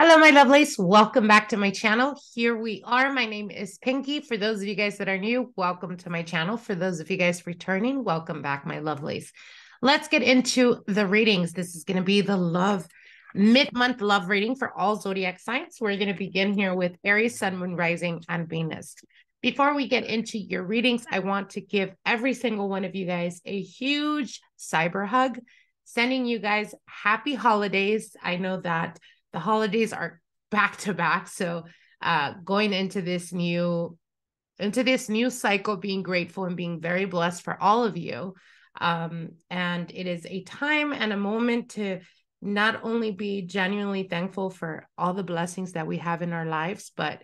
Hello, my lovelies. Welcome back to my channel. Here we are. My name is Pinky. For those of you guys that are new, welcome to my channel. For those of you guys returning, welcome back, my lovelies. Let's get into the readings. This is going to be the love mid-month love reading for all zodiac signs. We're going to begin here with Aries, Sun, Moon, Rising, and Venus. Before we get into your readings, I want to give every single one of you guys a huge cyber hug, sending you guys happy holidays. I know that the holidays are back to back. So going into this new cycle, being grateful and being very blessed for all of you. And it is a time and a moment to not only be genuinely thankful for all the blessings that we have in our lives, but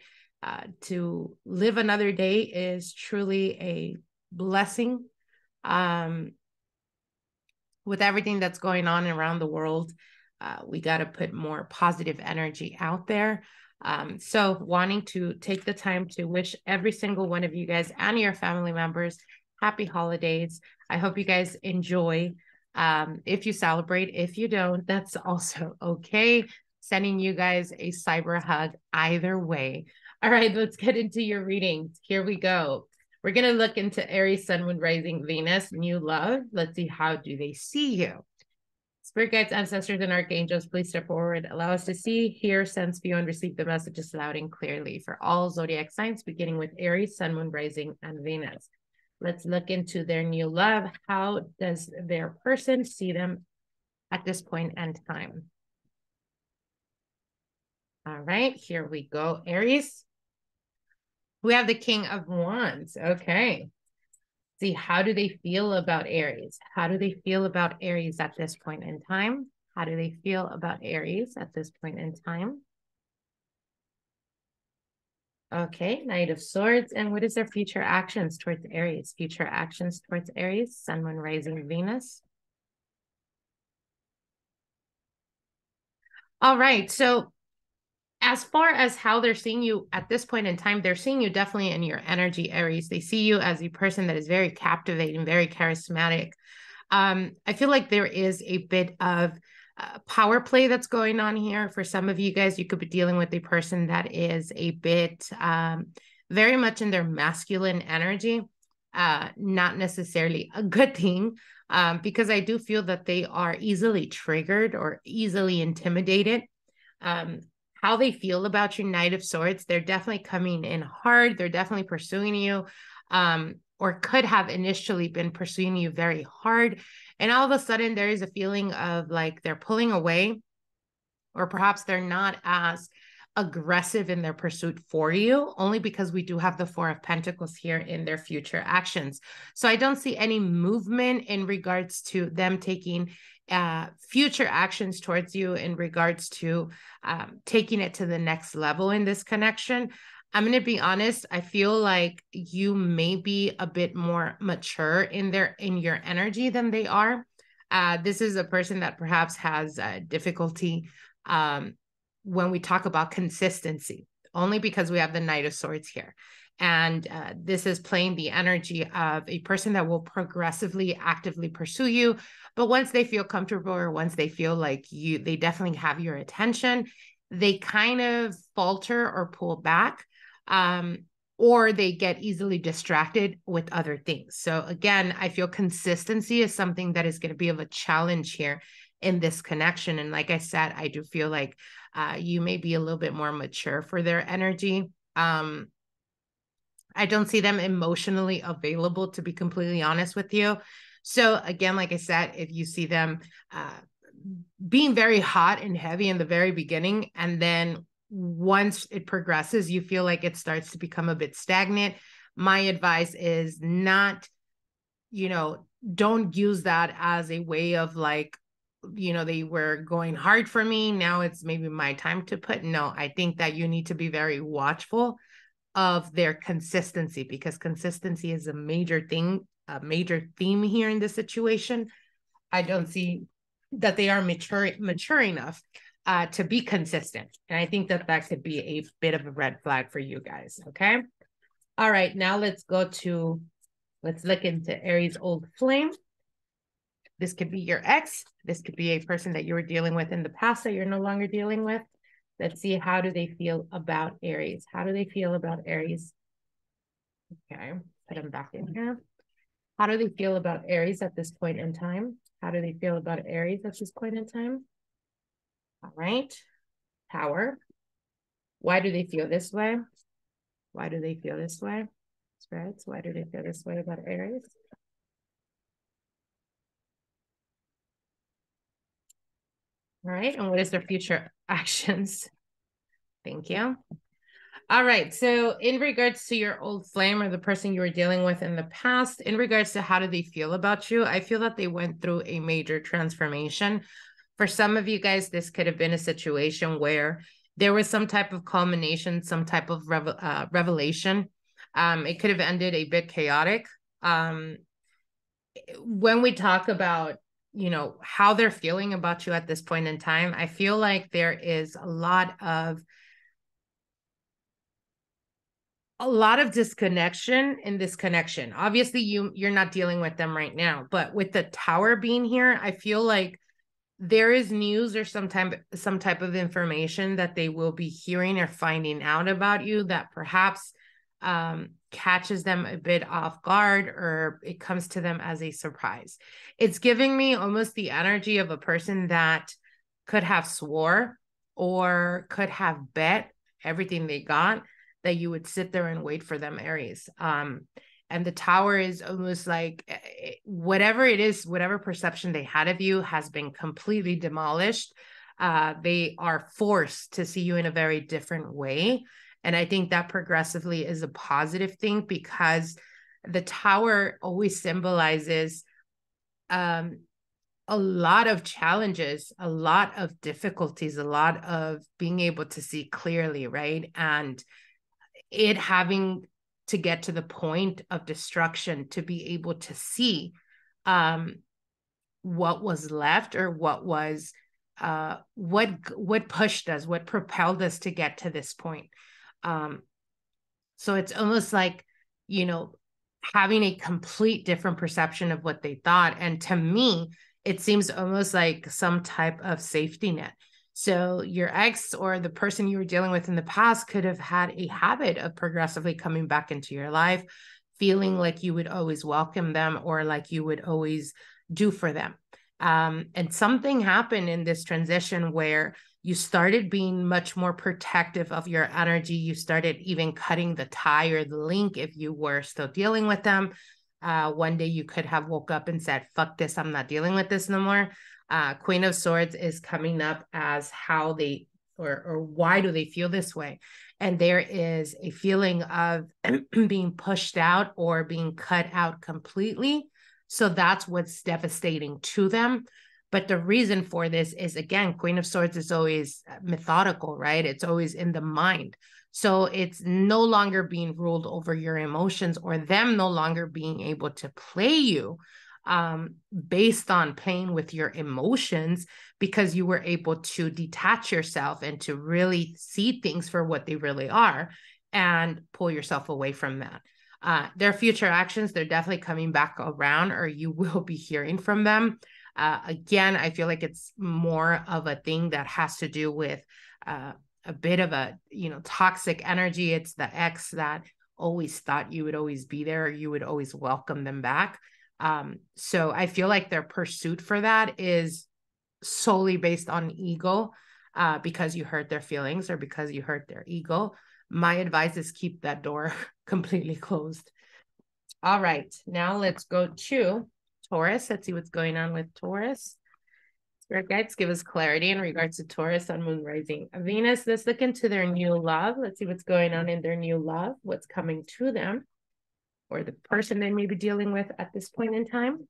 to live another day is truly a blessing with everything that's going on around the world. We got to put more positive energy out there. So wanting to take the time to wish every single one of you guys and your family members happy holidays. I hope you guys enjoy. If you celebrate, if you don't, that's also okay. Sending you guys a cyber hug either way. All right, let's get into your readings. Here we go. We're going to look into Aries, Sun, Moon, Rising, Venus, new love. Let's see, how do they see you? Spirit guides, ancestors, and archangels, please step forward. Allow us to see, hear, sense, feel, and receive the messages loud and clearly for all zodiac signs, beginning with Aries, Sun, Moon, Rising, and Venus. Let's look into their new love. How does their person see them at this point in time? All right, here we go, Aries. We have the King of Wands. Okay. See, how do they feel about Aries? How do they feel about Aries at this point in time? How do they feel about Aries at this point in time? Okay, Knight of Swords. And what is their future actions towards Aries? Future actions towards Aries, Sun, Moon, Rising, Venus. All right, so as far as how they're seeing you at this point in time, they're seeing you definitely in your energy, Aries. They see you as a person that is very captivating, very charismatic. I feel like there is a bit of power play that's going on here. For some of you guys, you could be dealing with a person that is a bit very much in their masculine energy. Not necessarily a good thing, because I do feel that they are easily triggered or easily intimidated. How they feel about your Knight of Swords, they're definitely coming in hard. They're definitely pursuing you, or could have initially been pursuing you very hard. And all of a sudden there is a feeling of like they're pulling away, or perhaps they're not as aggressive in their pursuit for you, only because we do have the Four of Pentacles here in their future actions. So I don't see any movement in regards to them taking future actions towards you, in regards to taking it to the next level in this connection. I'm going to be honest. I feel like you may be a bit more mature in your energy than they are. This is a person that perhaps has difficulty when we talk about consistency, only because we have the Knight of Swords here. And this is playing the energy of a person that will progressively, actively pursue you. But once they feel comfortable, or once they feel like they definitely have your attention, they kind of falter or pull back, or they get easily distracted with other things. So again, I feel consistency is something that is going to be of a challenge here in this connection. And like I said, I do feel like you may be a little bit more mature for their energy. I don't see them emotionally available, to be completely honest with you. So again, like I said, if you see them being very hot and heavy in the very beginning, and then once it progresses, you feel like it starts to become a bit stagnant. My advice is not, don't use that as a way of like, they were going hard for me, now it's maybe my time to put. No, I think that you need to be very watchful of their consistency, because consistency is a major thing, a major theme here in this situation. I don't see that they are mature enough to be consistent. And I think that that could be a bit of a red flag for you guys, okay? All right, now let's look into Aries' old flame. This could be your ex. This could be a person that you were dealing with in the past that you're no longer dealing with. Let's see, how do they feel about Aries? How do they feel about Aries? Okay, put them back in here. How do they feel about Aries at this point in time? How do they feel about Aries at this point in time? All right, Tower. Why do they feel this way? Why do they feel this way? Right, so why do they feel this way about Aries? All right, and what is their future actions? Thank you. All right, so in regards to your old flame or the person you were dealing with in the past, in regards to how do they feel about you, I feel that they went through a major transformation. For some of you guys, this could have been a situation where there was some type of culmination, some type of revelation. It could have ended a bit chaotic. When we talk about, you know, how they're feeling about you at this point in time, I feel like there is a lot of disconnection in this connection. Obviously, you're not dealing with them right now, but with the Tower being here, I feel like there is news or some type of information that they will be hearing or finding out about you that perhaps catches them a bit off guard, or it comes to them as a surprise. It's giving me almost the energy of a person that could have swore or could have bet everything they got that you would sit there and wait for them, Aries. And the Tower is almost like whatever it is, whatever perception they had of you has been completely demolished. They are forced to see you in a very different way. And I think that progressively is a positive thing, because the Tower always symbolizes a lot of challenges, a lot of difficulties, a lot of being able to see clearly, right? And it having to get to the point of destruction to be able to see what was left, or what was, what pushed us, what propelled us to get to this point. So it's almost like, you know, having a complete different perception of what they thought. And to me, it seems almost like some type of safety net. So your ex or the person you were dealing with in the past could have had a habit of progressively coming back into your life, feeling like you would always welcome them, or like you would always do for them. And something happened in this transition where you started being much more protective of your energy. You started even cutting the tie or the link if you were still dealing with them. One day you could have woke up and said, fuck this, I'm not dealing with this no more. Queen of Swords is coming up as how they, or why do they feel this way? And there is a feeling of being pushed out or being cut out completely. So that's what's devastating to them. But the reason for this is, again, Queen of Swords is always methodical, right? It's always in the mind. So it's no longer being ruled over your emotions, or them no longer being able to play you based on playing with your emotions, because you were able to detach yourself and to really see things for what they really are and pull yourself away from that. Their future actions, they're definitely coming back around, or you will be hearing from them. Again, I feel like it's more of a thing that has to do with a bit of a, you know, toxic energy. It's the ex that always thought you would always be there, or you would always welcome them back. So I feel like their pursuit for that is solely based on ego, because you hurt their feelings or because you hurt their ego. My advice is keep that door completely closed. All right, now let's go to Taurus. Let's see what's going on with Taurus. Spirit guides, give us clarity in regards to Taurus on Moon Rising Venus. Let's look into their new love. Let's see what's going on in their new love, what's coming to them, or the person they may be dealing with at this point in time.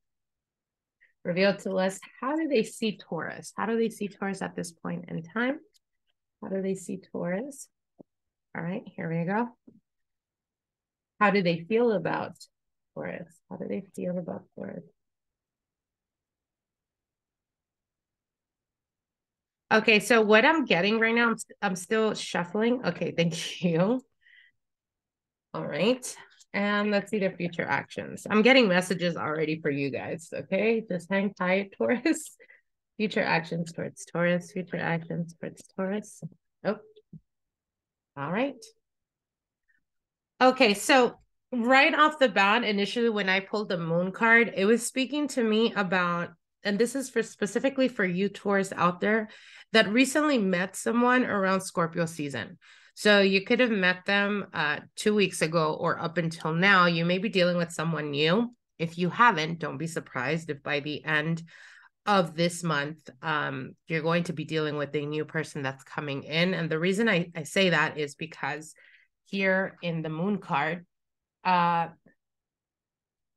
Reveal to us, how do they see Taurus? How do they see Taurus at this point in time? How do they see Taurus? All right, here we go. How do they feel about Taurus? How do they feel about Taurus? Okay, so what I'm getting right now, I'm still shuffling. Okay, thank you. All right, and let's see their future actions. I'm getting messages already for you guys, okay? Just hang tight, Taurus. Future actions towards Taurus. Oh, all right. Okay, so right off the bat, initially when I pulled the moon card, it was speaking to me about, and this is for specifically for you Taurus out there that recently met someone around Scorpio season. So you could have met them 2 weeks ago or up until now. You may be dealing with someone new. If you haven't, don't be surprised if by the end of this month, you're going to be dealing with a new person that's coming in. And the reason I say that is because here in the moon card, the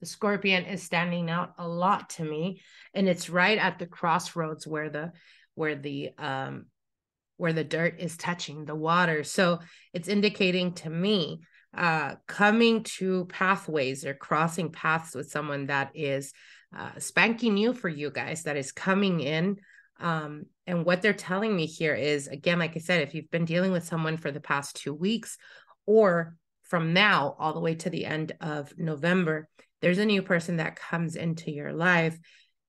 scorpion is standing out a lot to me, and it's right at the crossroads where the dirt is touching the water. So it's indicating to me coming to pathways or crossing paths with someone that is spanky new for you guys, that is coming in. And what they're telling me here is, again, like I said, if you've been dealing with someone for the past 2 weeks or from now all the way to the end of November, there's a new person that comes into your life.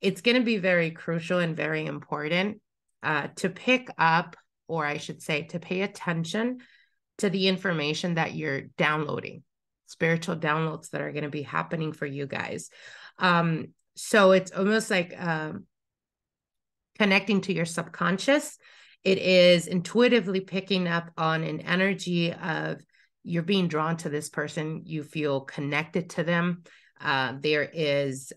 It's going to be very crucial and very important to pick up, or I should say to pay attention to the information that you're downloading, spiritual downloads that are going to be happening for you guys. So it's almost like connecting to your subconscious. It is intuitively picking up on an energy of you're being drawn to this person. You feel connected to them. There is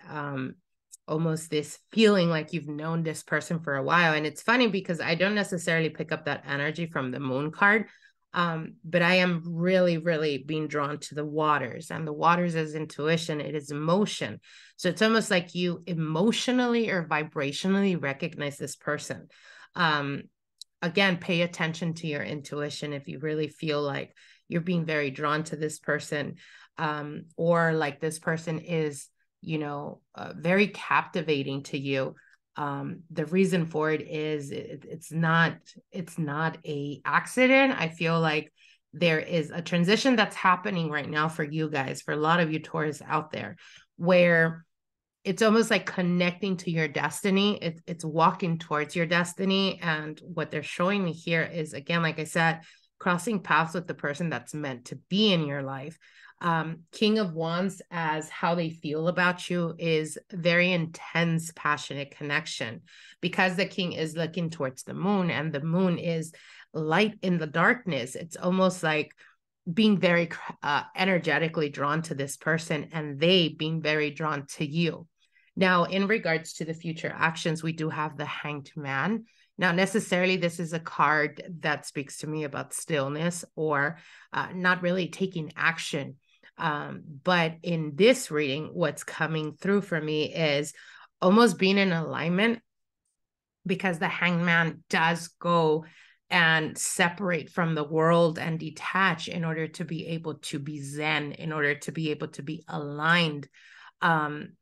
almost this feeling like you've known this person for a while. And it's funny because I don't necessarily pick up that energy from the moon card, but I am really, really being drawn to the waters, and the waters is intuition. It is emotion. So it's almost like you emotionally or vibrationally recognize this person. Again, pay attention to your intuition. If you really feel like you're being very drawn to this person, or like this person is, you know, very captivating to you. The reason for it is it's not a accident. I feel like there is a transition that's happening right now for you guys, for a lot of you Taurus out there, where it's almost like connecting to your destiny. It's walking towards your destiny. And what they're showing me here is, again, like I said, crossing paths with the person that's meant to be in your life. King of Wands, as how they feel about you, is very intense, passionate connection, because the king is looking towards the moon, and the moon is light in the darkness. It's almost like being very energetically drawn to this person and they being very drawn to you. Now, in regards to the future actions, we do have the Hanged Man. Now, necessarily, this is a card that speaks to me about stillness or not really taking action. But in this reading, what's coming through for me is almost being in alignment, because the Hanged Man does go and separate from the world and detach in order to be able to be zen, in order to be able to be aligned. And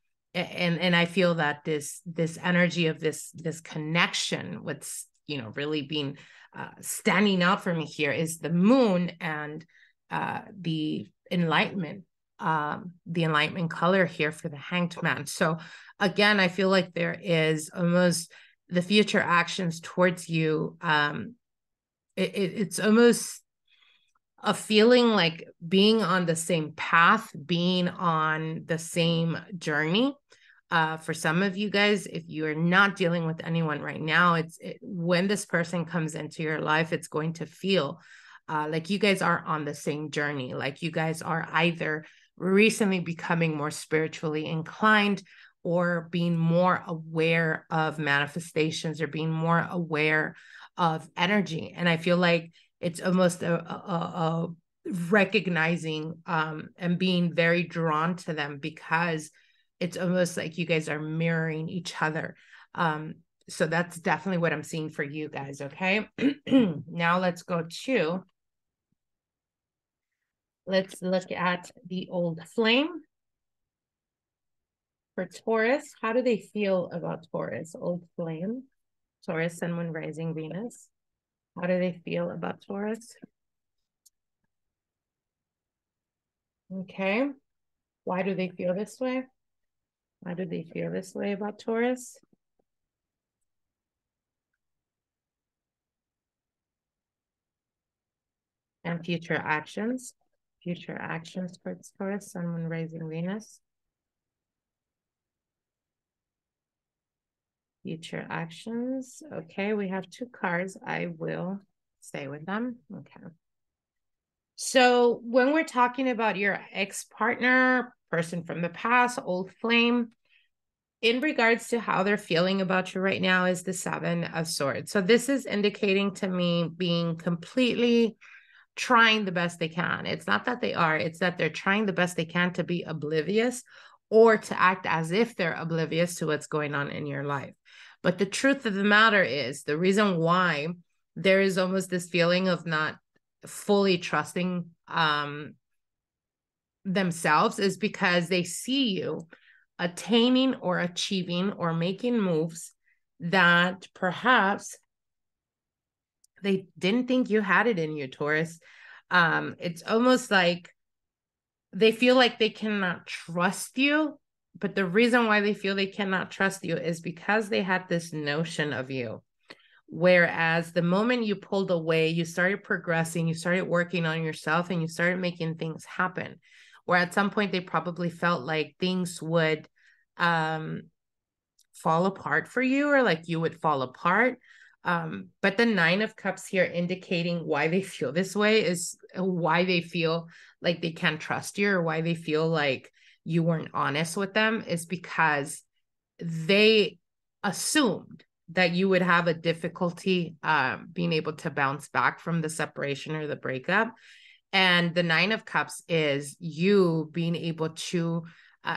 I feel that this energy of this connection with, you know, really being standing out for me here is the moon and the enlightenment color here for the Hanged Man. So again, I feel like there is almost the future actions towards you. It's almost a feeling like being on the same path, being on the same journey. For some of you guys, if you are not dealing with anyone right now, when this person comes into your life, it's going to feel like you guys are on the same journey, like you guys are either recently becoming more spiritually inclined or being more aware of manifestations or being more aware of energy. And I feel like it's almost a recognizing and being very drawn to them, because it's almost like you guys are mirroring each other. So that's definitely what I'm seeing for you guys, okay? Now let's look at the Old Flame. For Taurus, how do they feel about Taurus? Old Flame, Taurus, Sun, Moon, Rising, Venus. How do they feel about Taurus? Okay. Why do they feel this way? Why do they feel this way about Taurus? and future actions. Future actions for Taurus, Sun, Moon, Rising, Venus. Future actions. Okay, we have two cards. I will stay with them. Okay. So when we're talking about your ex-partner, person from the past, old flame, in regards to how they're feeling about you right now is the Seven of Swords. So this is indicating to me being completely trying the best they can. It's not that they are, it's that they're trying the best they can to be oblivious or to act as if they're oblivious to what's going on in your life. But the truth of the matter is the reason why there is almost this feeling of not fully trusting themselves is because they see you attaining or achieving or making moves that perhaps they didn't think you had it in you, Taurus. It's almost like they feel like they cannot trust you, but the reason why they feel they cannot trust you is because they had this notion of you. Whereas the moment you pulled away, you started progressing, you started working on yourself, and you started making things happen. Where at some point they probably felt like things would fall apart for you, or like you would fall apart. But the Nine of Cups here indicating why they feel this way is why they feel like they can't trust you, or why they feel like you weren't honest with them, is because they assumed that you would have a difficulty being able to bounce back from the separation or the breakup. And the Nine of Cups is you being able to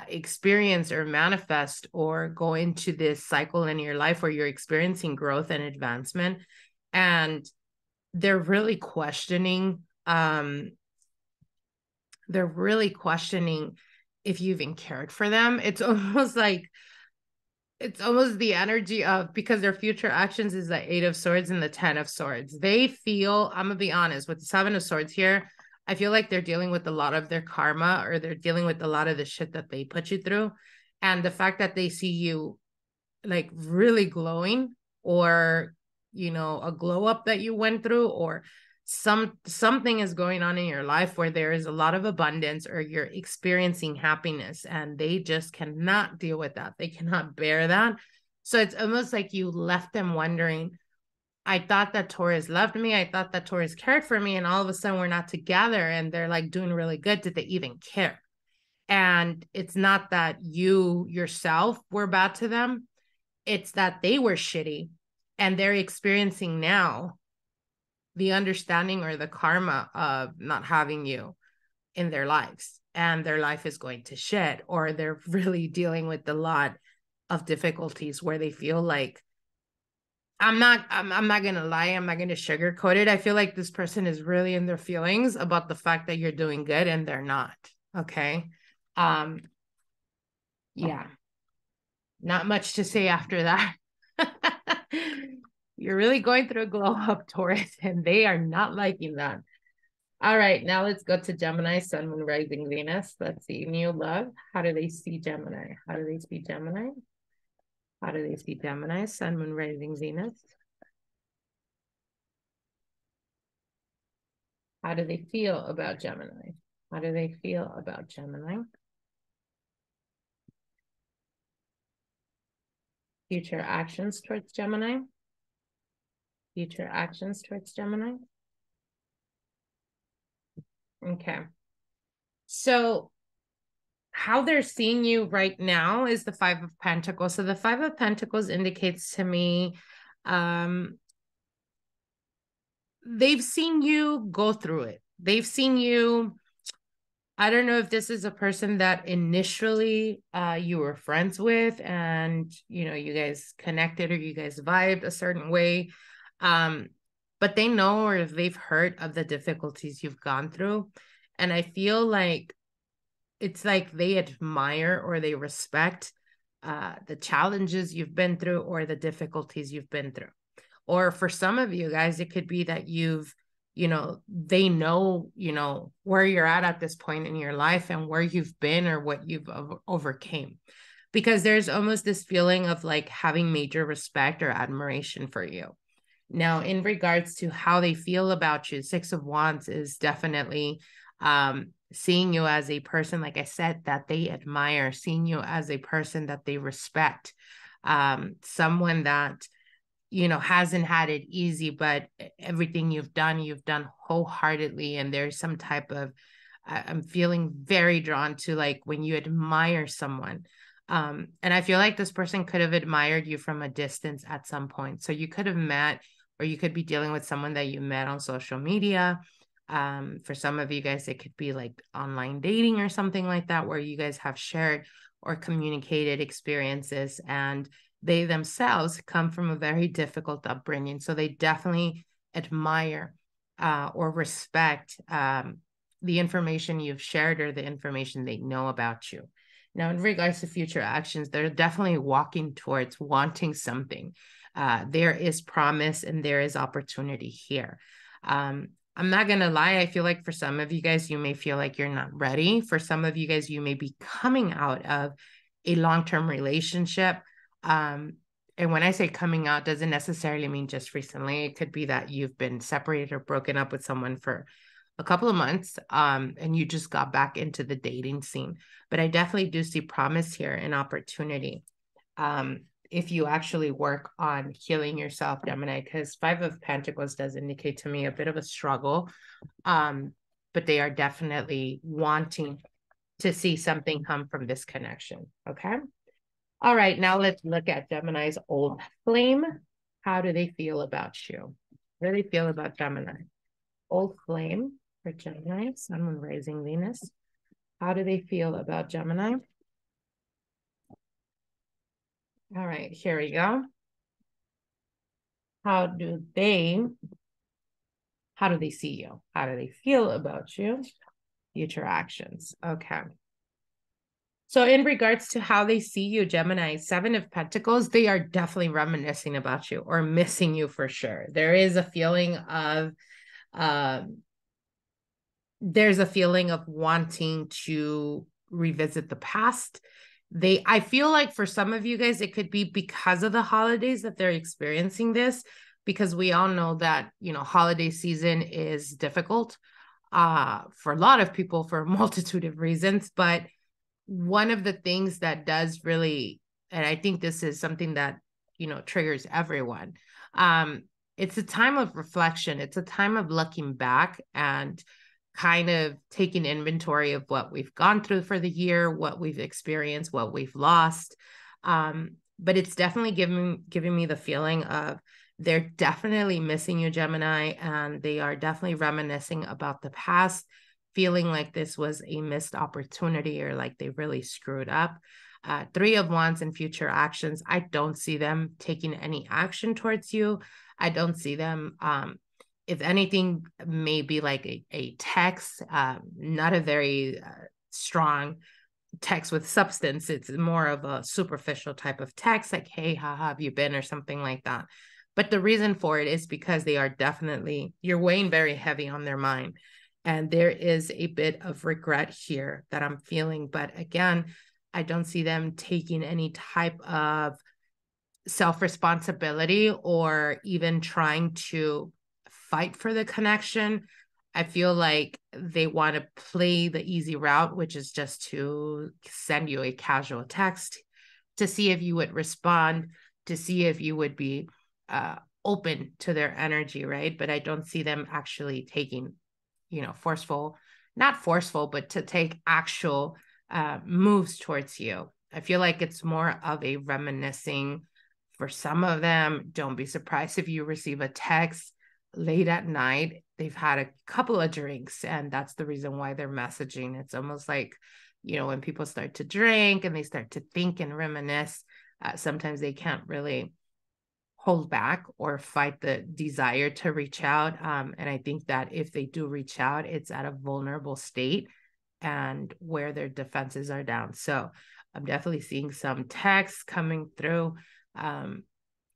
experience or manifest or go into this cycle in your life where you're experiencing growth and advancement. And they're really questioning if you even cared for them. It's almost the energy of, because their future actions is the Eight of Swords and the Ten of Swords. They feel, I'm going to be honest, with the Seven of Swords here, I feel like they're dealing with a lot of their karma, or they're dealing with a lot of the shit that they put you through. And the fact that they see you like really glowing, or, you know, a glow up that you went through, or something is going on in your life where there is a lot of abundance, or you're experiencing happiness, and they just cannot deal with that. They cannot bear that. So it's almost like you left them wondering, I thought that Taurus loved me. I thought that Taurus cared for me. And all of a sudden we're not together and they're like doing really good. Did they even care? And it's not that you yourself were bad to them. It's that they were shitty and they're experiencing now the understanding or the karma of not having you in their lives, and their life is going to shit, or they're really dealing with a lot of difficulties where they feel like, I'm not going to lie. I'm not going to sugarcoat it. I feel like this person is really in their feelings about the fact that you're doing good and they're not. Okay. Yeah. Not much to say after that. You're really going through a glow up, Taurus, and they are not liking that. All right. Now let's go to Gemini, Sun, Moon, Rising, Venus. Let's see. New love. How do they see Gemini? How do they see Gemini? How do they see Gemini, Sun, Moon, Rising, Venus? How do they feel about Gemini? How do they feel about Gemini? Future actions towards Gemini. Future actions towards Gemini. Okay. So how they're seeing you right now is the Five of Pentacles. So the Five of Pentacles indicates to me they've seen you go through it. They've seen you. I don't know if this is a person that initially you were friends with and, you know, you guys connected or you guys vibed a certain way, but they know or they've heard of the difficulties you've gone through. And I feel like it's like they admire or they respect the challenges you've been through or the difficulties you've been through. Or for some of you guys, it could be that you've, you know, they know, you know, where you're at this point in your life and where you've been or what you've overcame. Because there's almost this feeling of like having major respect or admiration for you. Now, in regards to how they feel about you, Six of Wands is definitely seeing you as a person, like I said, that they admire, seeing you as a person that they respect, someone that, you know, hasn't had it easy, but everything you've done wholeheartedly. And there's some type of, I'm feeling very drawn to like when you admire someone. And I feel like this person could have admired you from a distance at some point. So you could have met, or you could be dealing with someone that you met on social media. For some of you guys, it could be like online dating or something like that, where you guys have shared or communicated experiences, and they themselves come from a very difficult upbringing. So they definitely admire or respect the information you've shared or the information they know about you. Now, in regards to future actions, they're definitely walking towards wanting something. There is promise and there is opportunity here. I'm not going to lie. I feel like for some of you guys, you may feel like you're not ready. For some of you guys, you may be coming out of a long-term relationship. And when I say coming out, doesn't necessarily mean just recently. It could be that you've been separated or broken up with someone for a couple of months, and you just got back into the dating scene. But I definitely do see promise here and opportunity. If you actually work on healing yourself, Gemini, because Five of Pentacles does indicate to me a bit of a struggle, but they are definitely wanting to see something come from this connection. Okay. All right. Now let's look at Gemini's old flame. How do they feel about you? How do they feel about Gemini? Old flame for Gemini, Sun, Moon, Rising, Venus. How do they feel about Gemini? All right, here we go. How do they see you? How do they feel about you? Future actions. Okay. So in regards to how they see you, Gemini, Seven of Pentacles, they are definitely reminiscing about you or missing you for sure. There is a feeling of, wanting to revisit the past. I feel like for some of you guys, it could be because of the holidays that they're experiencing this, because we all know that, you know, holiday season is difficult for a lot of people for a multitude of reasons. But one of the things that does really, and I think this is something that, you know, triggers everyone. It's a time of reflection. It's a time of looking back and kind of taking inventory of what we've gone through for the year, what we've experienced, what we've lost. But it's definitely giving me the feeling of they're definitely missing you, Gemini, and they are definitely reminiscing about the past, feeling like this was a missed opportunity or like they really screwed up. Three of Wands and future actions. I don't see them taking any action towards you. I don't see them, if anything, maybe like a text, not a very strong text with substance. It's more of a superficial type of text, like, hey, how have you been or something like that. But the reason for it is because they are definitely, you're weighing very heavy on their mind. And there is a bit of regret here that I'm feeling. But again, I don't see them taking any type of self-responsibility or even trying to fight for the connection. I feel like they want to play the easy route, which is just to send you a casual text to see if you would respond, to see if you would be open to their energy, right? But I don't see them actually taking, you know, not forceful, but to take actual moves towards you. I feel like it's more of a reminiscing for some of them. Don't be surprised if you receive a text late at night. They've had a couple of drinks, and that's the reason why they're messaging. It's almost like, you know, when people start to drink and they start to think and reminisce, sometimes they can't really hold back or fight the desire to reach out. And I think that if they do reach out, it's at a vulnerable state and where their defenses are down. So I'm definitely seeing some texts coming through.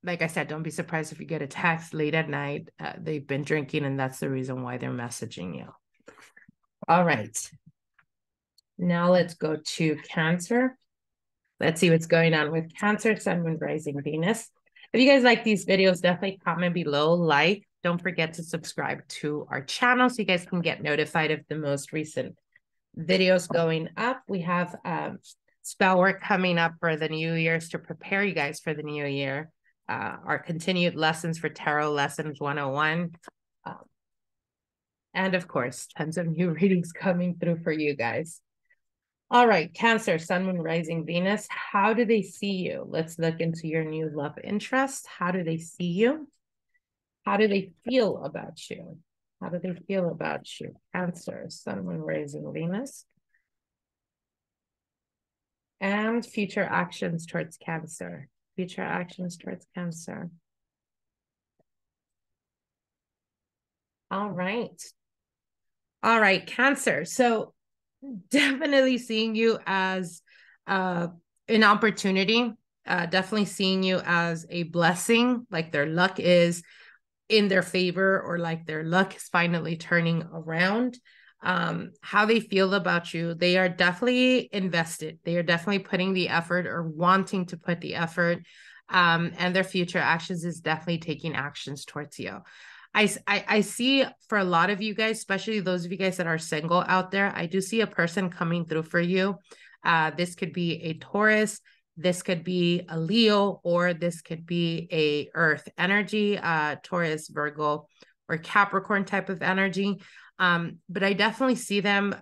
Like I said, don't be surprised if you get a text late at night. They've been drinking, and that's the reason why they're messaging you. All right. Now let's go to Cancer. Let's see what's going on with Cancer, Sun, Moon, Rising, Venus. If you guys like these videos, definitely comment below, like. Don't forget to subscribe to our channel so you guys can get notified of the most recent videos going up. We have spell work coming up for the new years to prepare you guys for the new year. Our continued lessons for tarot lessons 101. And of course, tons of new readings coming through for you guys. All right, Cancer, Sun, Moon, Rising, Venus. How do they see you? Let's look into your new love interest. How do they see you? How do they feel about you? How do they feel about you? Cancer, Sun, Moon, Rising, Venus. And future actions towards Cancer. Future actions towards Cancer. All right. All right, Cancer. So definitely seeing you as an opportunity. Definitely seeing you as a blessing, like their luck is in their favor, or like their luck is finally turning around. How they feel about you, they are definitely invested. They are definitely putting the effort or wanting to put the effort, and their future actions is definitely taking actions towards you. I see for a lot of you guys, especially those of you guys that are single out there, I do see a person coming through for you. This could be a Taurus, this could be a Leo, or this could be a earth energy, Taurus, Virgo, or Capricorn type of energy. But I definitely see them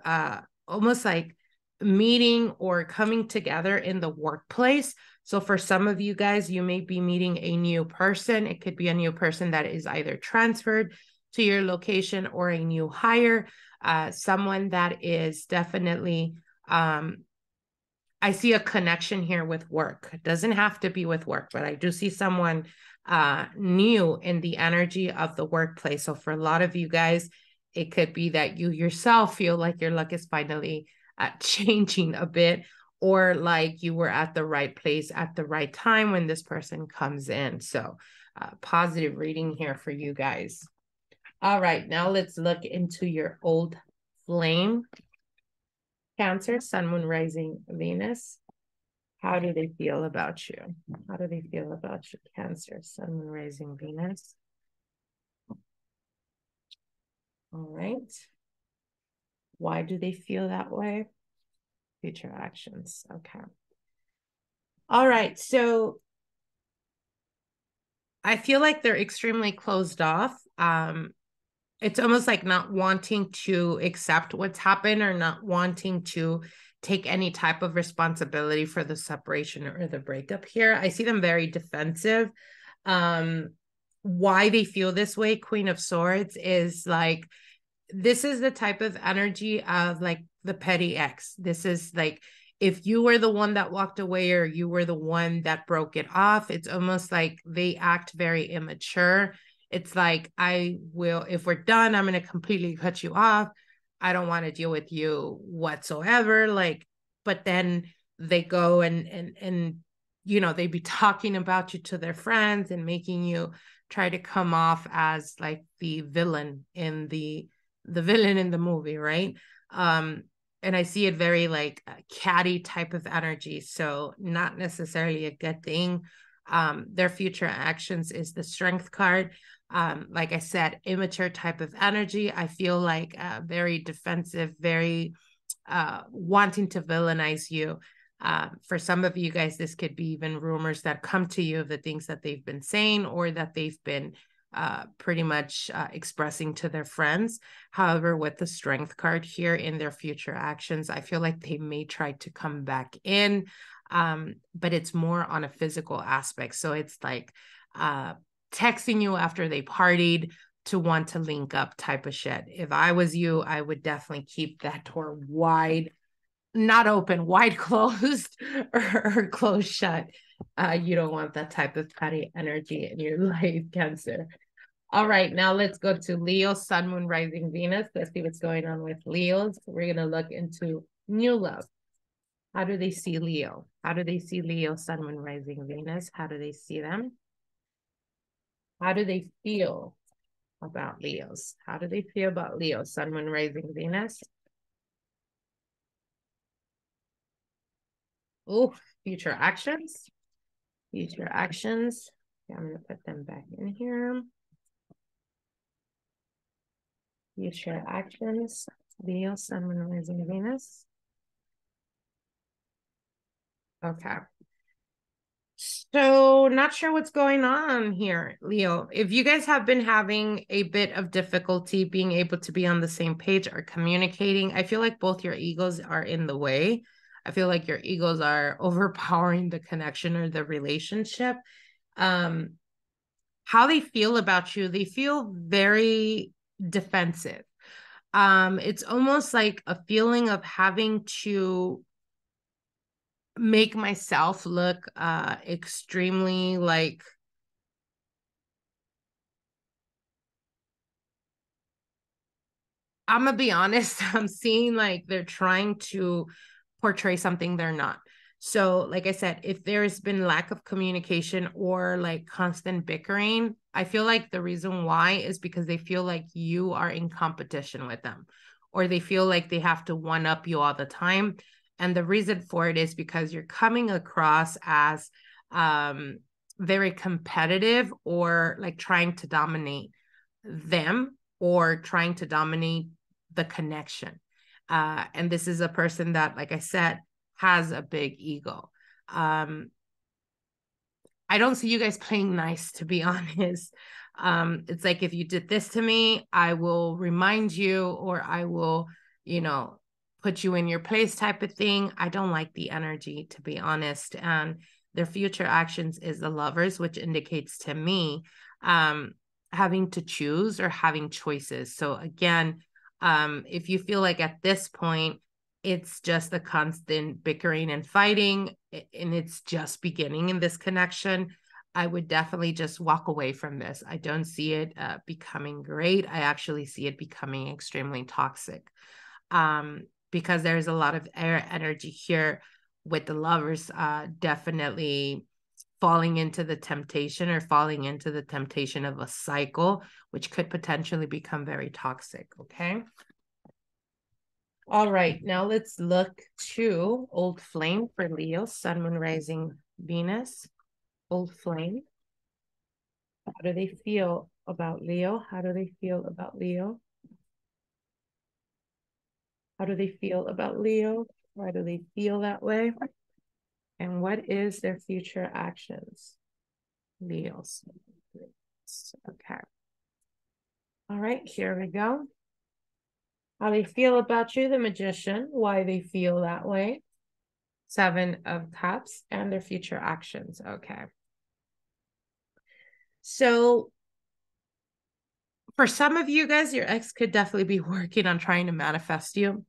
almost like meeting or coming together in the workplace. So for some of you guys, you may be meeting a new person. It could be a new person that is either transferred to your location or a new hire, someone that is definitely... I see a connection here with work. It doesn't have to be with work, but I do see someone new in the energy of the workplace. So for a lot of you guys, it could be that you yourself feel like your luck is finally changing a bit, or like you were at the right place at the right time when this person comes in. So positive reading here for you guys. All right, now let's look into your old flame. Cancer, Sun, Moon, Rising, Venus. How do they feel about you? How do they feel about you? Cancer, Sun, Moon, Rising, Venus. All right. Why do they feel that way? Future actions. Okay. All right. So I feel like they're extremely closed off. It's almost like not wanting to accept what's happened, or not wanting to take any type of responsibility for the separation or the breakup here. I see them very defensive. Why they feel this way, Queen of Swords, is like, this is the type of energy of like the petty ex. This is like, if you were the one that walked away, or you were the one that broke it off, it's almost like they act very immature. It's like, I will, if we're done, I'm going to completely cut you off. I don't want to deal with you whatsoever. Like, but then they go and, you know, they be talking about you to their friends and making you try to come off as like the villain in the movie. Right. And I see it very like catty type of energy. So not necessarily a good thing. Their future actions is the Strength card. Like I said, immature type of energy. I feel like very defensive, very wanting to villainize you. For some of you guys, this could be even rumors that come to you of the things that they've been saying, or that they've been pretty much expressing to their friends. However, with the Strength card here in their future actions, I feel like they may try to come back in, but it's more on a physical aspect. So it's like texting you after they partied to want to link up type of shit. If I was you, I would definitely keep that door wide, not open, wide closed, or closed shut. You don't want that type of petty energy in your life, Cancer. All right, now let's go to Leo, Sun, Moon, Rising, Venus. Let's see what's going on with Leos. We're going to look into new love. How do they see Leo? How do they see Leo, Sun, Moon, Rising, Venus? How do they see them? How do they feel about Leos? How do they feel about Leo, Sun, Moon, Rising, Venus? Oh, future actions. Future actions. Okay, I'm going to put them back in here. You share actions, Leo, Sun, Moon, Rising, Venus. Okay. So not sure what's going on here, Leo. If you guys have been having a bit of difficulty being able to be on the same page or communicating, I feel like both your egos are in the way. I feel like your egos are overpowering the connection or the relationship. How they feel about you, they feel very defensive. It's almost like a feeling of having to make myself look extremely like I'm gonna be honest. I'm seeing like they're trying to portray something they're not. So like I said, if there's been lack of communication or like constant bickering, I feel like the reason why is because they feel like you are in competition with them, or they feel like they have to one-up you all the time. And the reason for it is because you're coming across as very competitive, or like trying to dominate them or trying to dominate the connection. And this is a person that, like I said, has a big ego. I don't see you guys playing nice, to be honest. It's like, if you did this to me, I will remind you, or I will, you know, put you in your place type of thing. I don't like the energy, to be honest. And their future actions is the Lovers, which indicates to me having to choose or having choices. So again, if you feel like at this point, it's just the constant bickering and fighting, and it's just beginning in this connection, I would definitely just walk away from this. I don't see it becoming great. I actually see it becoming extremely toxic. Because there's a lot of air energy here with the Lovers definitely falling into the temptation, or falling into the temptation of a cycle, which could potentially become very toxic, okay? All right, now let's look to Old Flame for Leo, Sun, Moon, Rising, Venus. Old Flame. How do they feel about Leo? How do they feel about Leo? How do they feel about Leo? Why do they feel that way? And what is their future actions? Leos. Okay. All right, here we go. How they feel about you, the Magician. Why they feel that way. Seven of Cups, and their future actions. Okay. So for some of you guys, your ex could definitely be working on trying to manifest you.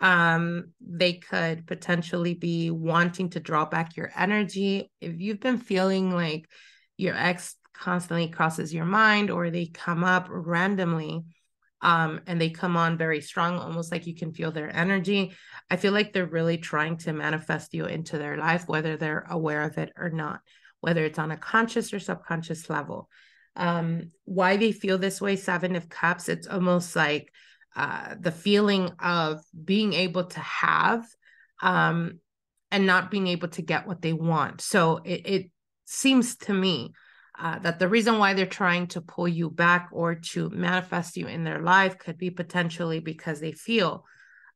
They could potentially be wanting to draw back your energy. If you've been feeling like your ex constantly crosses your mind, or they come up randomly, and they come on very strong, almost like you can feel their energy. I feel like they're really trying to manifest you into their life, whether they're aware of it or not, whether it's on a conscious or subconscious level. Why they feel this way, Seven of Cups, it's almost like the feeling of being able to have and not being able to get what they want. So it seems to me that the reason why they're trying to pull you back or to manifest you in their life could be potentially because they feel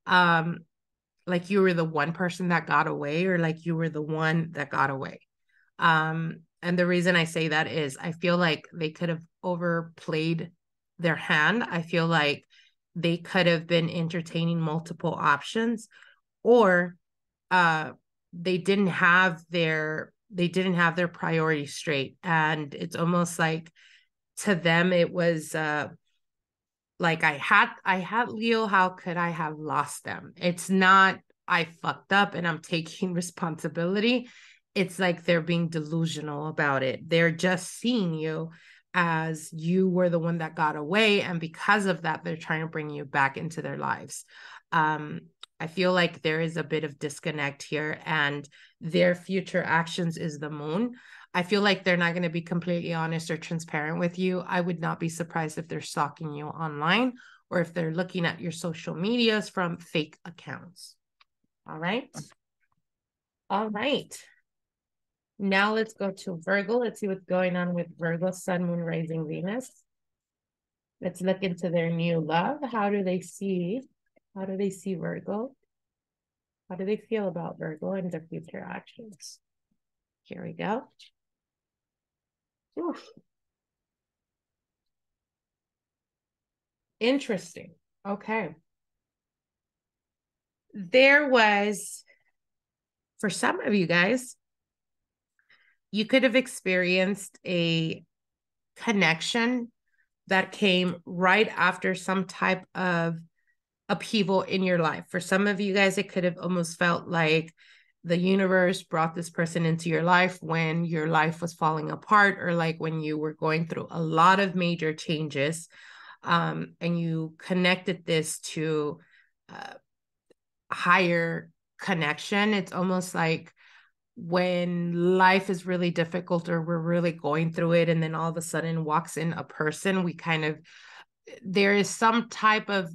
like you were the one person that got away, or like you were the one that got away. And the reason I say that is I feel like they could have overplayed their hand. I feel like they could have been entertaining multiple options, or they didn't have their priorities straight. And it's almost like to them, it was like, I had Leo, how could I have lost them? It's not, I fucked up and I'm taking responsibility. It's like they're being delusional about it. They're just seeing you as you were the one that got away. And because of that, they're trying to bring you back into their lives. I feel like there is a bit of disconnect here, and their future actions is the Moon. I feel like they're not going to be completely honest or transparent with you. I would not be surprised if they're stalking you online, or if they're looking at your social medias from fake accounts. All right. All right. Now let's go to Virgo. Let's see what's going on with Virgo, Sun, Moon, Rising, Venus. Let's look into their new love. How do they see Virgo? How do they feel about Virgo and their future actions? Here we go. Oof. Interesting. Okay. There was, for some of you guys, you could have experienced a connection that came right after some type of upheaval in your life. For some of you guys, it could have almost felt like the universe brought this person into your life when your life was falling apart, or like when you were going through a lot of major changes, and you connected this to a higher connection. It's almost like when life is really difficult or we're really going through it, and then all of a sudden walks in a person, there is some type of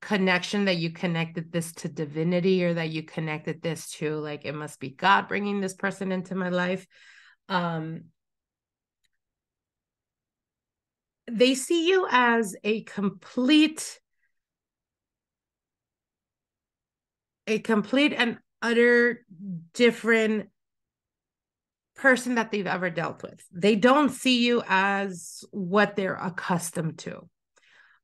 connection that you connected this to divinity, or that you connected this to, like, it must be God bringing this person into my life. They see you as a complete and utter different person that they've ever dealt with. They don't see you as what they're accustomed to.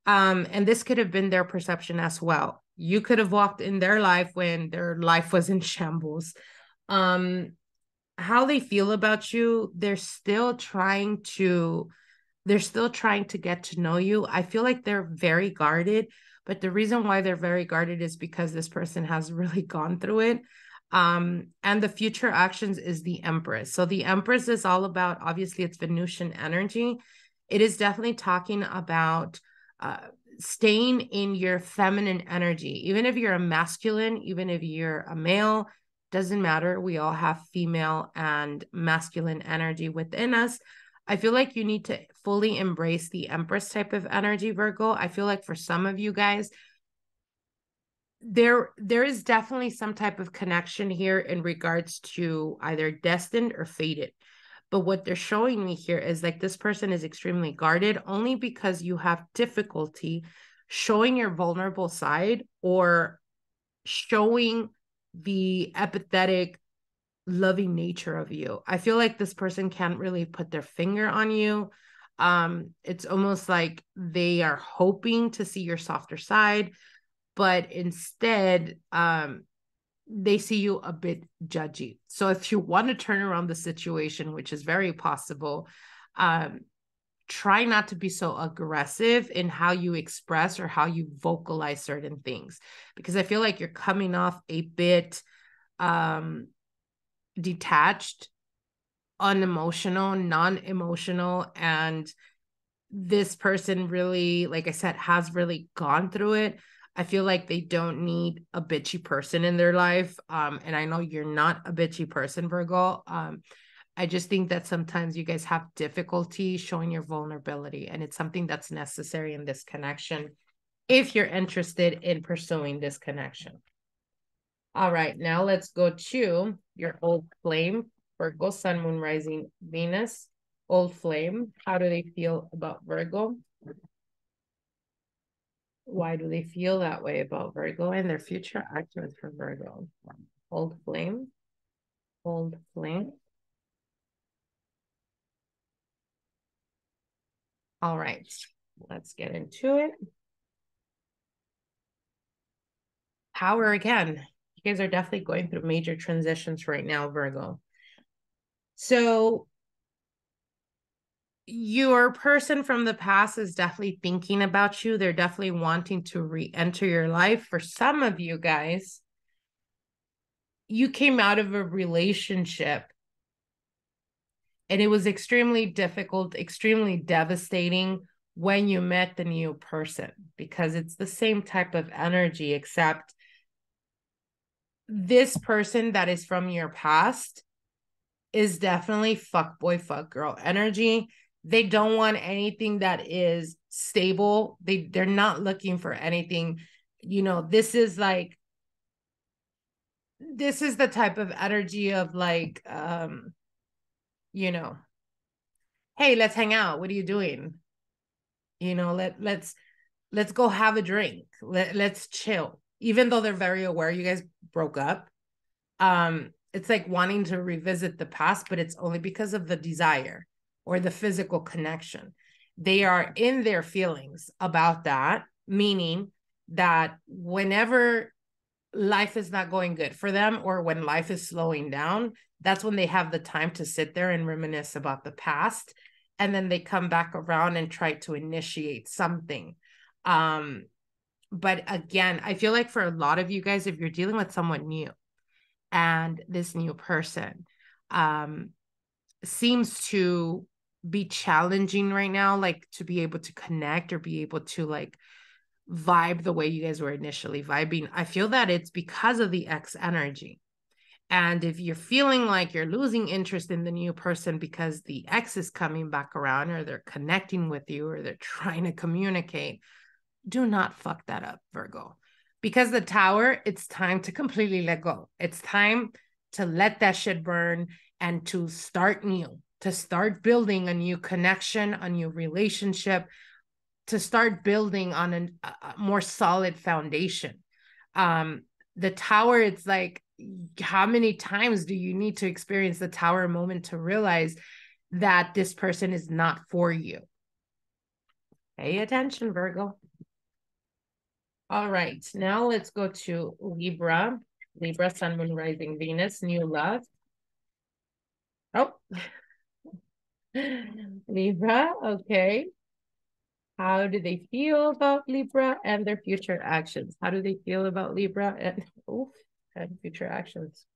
And this could have been their perception as well. You could have walked in their life when their life was in shambles. How they feel about you, they're still trying to get to know you. I feel like they're very guarded, but the reason why they're very guarded is because this person has really gone through it. And the future actions is the Empress. So the Empress is all about, obviously, it's Venusian energy. It is definitely talking about staying in your feminine energy. Even if you're a masculine, even if you're a male, doesn't matter. We all have female and masculine energy within us. I feel like you need to fully embrace the Empress type of energy, Virgo. I feel like for some of you guys, there is definitely some type of connection here in regards to either destined or fated. But what they're showing me here is like this person is extremely guarded only because you have difficulty showing your vulnerable side or showing the empathetic, loving nature of you. I feel like this person can't really put their finger on you. It's almost like they are hoping to see your softer side, but instead, they see you a bit judgy. So if you want to turn around the situation, which is very possible, try not to be so aggressive in how you express or how you vocalize certain things, because I feel like you're coming off a bit detached, unemotional, non-emotional, and this person really, like I said, has really gone through it. I feel like they don't need a bitchy person in their life. And I know you're not a bitchy person, Virgo. I just think that sometimes you guys have difficulty showing your vulnerability, and it's something that's necessary in this connection if you're interested in pursuing this connection. All right, now let's go to your old flame, Virgo, Sun, Moon, Rising, Venus, old flame. How do they feel about Virgo? Why do they feel that way about Virgo and their future actions for Virgo? Old flame. All right, let's get into it. Power again. You guys are definitely going through major transitions right now, Virgo. So your person from the past is definitely thinking about you. They're definitely wanting to re-enter your life. For some of you guys, you came out of a relationship and it was extremely difficult, extremely devastating when you met the new person, because it's the same type of energy, except this person that is from your past is definitely fuck boy, fuck girl energy. They don't want anything that is stable. They're not looking for anything. You know, this is the type of energy of like, you know, hey, let's hang out. What are you doing? You know, let's go have a drink. Let's chill. Even though they're very aware you guys broke up. It's like wanting to revisit the past, but it's only because of the desire or the physical connection. They are in their feelings about that, meaning that whenever life is not going good for them or when life is slowing down, that's when they have the time to sit there and reminisce about the past. And then they come back around and try to initiate something. But again, I feel like for a lot of you guys, if you're dealing with someone new and this new person seems to be challenging right now, like to be able to connect or be able to like vibe the way you guys were initially vibing, I feel that it's because of the ex energy. And if you're feeling like you're losing interest in the new person because the ex is coming back around or they're connecting with you or they're trying to communicate, do not fuck that up, Virgo. Because the tower, it's time to completely let go. It's time to let that shit burn and to start new, to start building a new connection, a new relationship, to start building on a more solid foundation. The tower, it's like, how many times do you need to experience the tower moment to realize that this person is not for you? Pay attention, Virgo. All right, now let's go to Libra. Libra, Sun, Moon, Rising, Venus, new love. Oh, Libra, okay. How do they feel about Libra and their future actions? How do they feel about Libra and... oof. And future actions.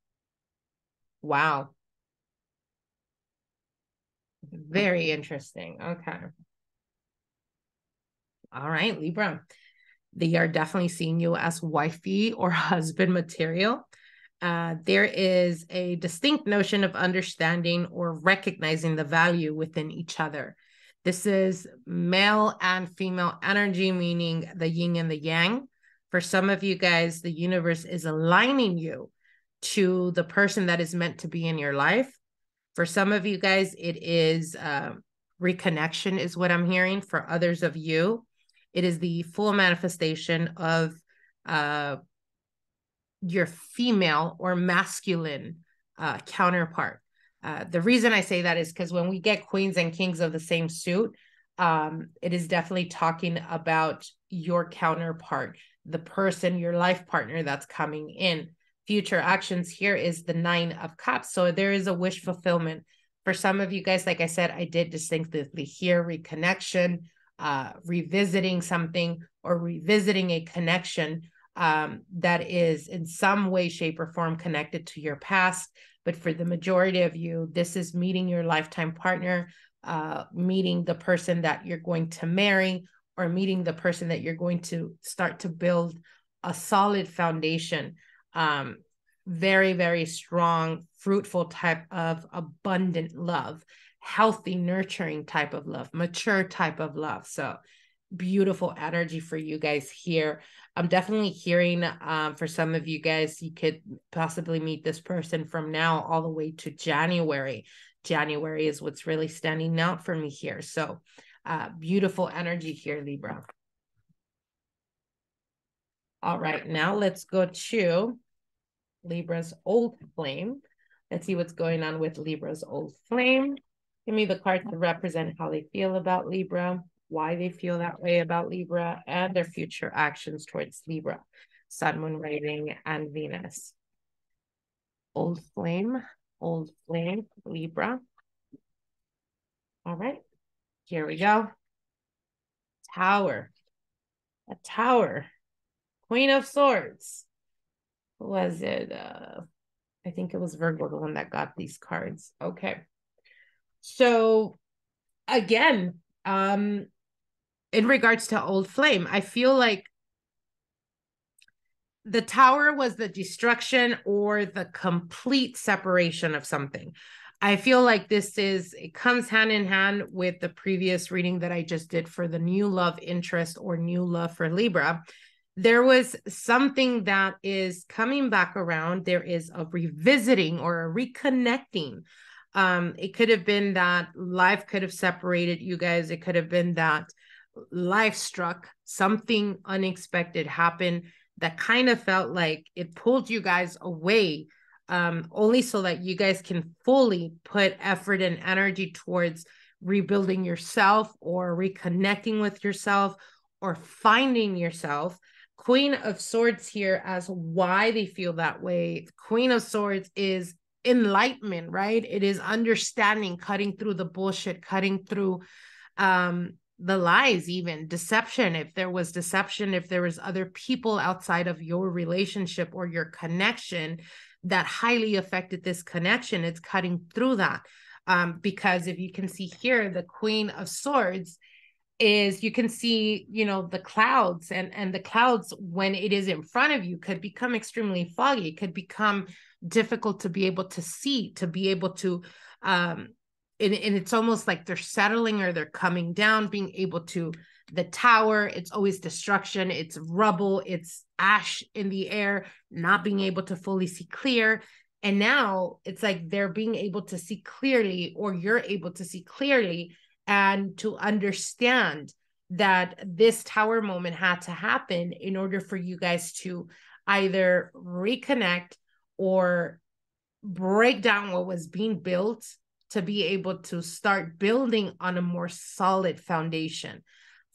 Wow. Very interesting. Okay. All right, Libra. They are definitely seeing you as wifey or husband material. There is a distinct notion of understanding or recognizing the value within each other. This is male and female energy, meaning the yin and the yang. For some of you guys, the universe is aligning you to the person that is meant to be in your life. For some of you guys, it is reconnection is what I'm hearing. For others of you, it is the full manifestation of your female or masculine counterpart. The reason I say that is because when we get queens and kings of the same suit, it is definitely talking about your counterpart, the person, your life partner that's coming in. Future actions here is the 9 of cups. So there is a wish fulfillment. For some of you guys, like I said, I did distinctly hear reconnection, revisiting something or revisiting a connection that is in some way, shape, or form connected to your past. But for the majority of you, this is meeting your lifetime partner, meeting the person that you're going to marry, or meeting the person that you're going to start to build a solid foundation, very, very strong, fruitful type of abundant love, healthy, nurturing type of love, mature type of love. So beautiful energy for you guys here. I'm definitely hearing for some of you guys, you could possibly meet this person from now all the way to January. January is what's really standing out for me here. So beautiful energy here, Libra. All right, now let's go to Libra's old flame. Let's see what's going on with Libra's old flame. Give me the cards to represent how they feel about Libra, why they feel that way about Libra, and their future actions towards Libra, Sun, Moon, Rising, and Venus. Old flame, Libra. All right. Here we go. Tower. A tower. Queen of Swords. Who was it? I think it was Virgo, the one that got these cards. Okay. So again, in regards to old flame, I feel like the tower was the destruction or the complete separation of something. I feel like this is, it comes hand in hand with the previous reading that I just did for the new love interest or new love for Libra. There was something that is coming back around. There is a revisiting or a reconnecting It could have been that life could have separated you guys. It could have been that life struck, something unexpected happened that kind of felt like it pulled you guys away, only so that you guys can fully put effort and energy towards rebuilding yourself or reconnecting with yourself or finding yourself. Queen of Swords here as why they feel that way. Queen of Swords is enlightenment, right? It is understanding, cutting through the bullshit, cutting through the lies, even deception. If there was deception, if there was other people outside of your relationship or your connection that highly affected this connection, it's cutting through that. Because if you can see here, the Queen of Swords is, you can see, you know, the clouds, and the clouds, when it is in front of you, could become extremely foggy. It could become difficult to be able to see, to be able to, and it's almost like they're settling or they're coming down, being able to, the tower, it's always destruction, it's rubble, it's ash in the air, not being able to fully see clear. And now it's like they're being able to see clearly, or you're able to see clearly and to understand that this tower moment had to happen in order for you guys to either reconnect or break down what was being built to be able to start building on a more solid foundation.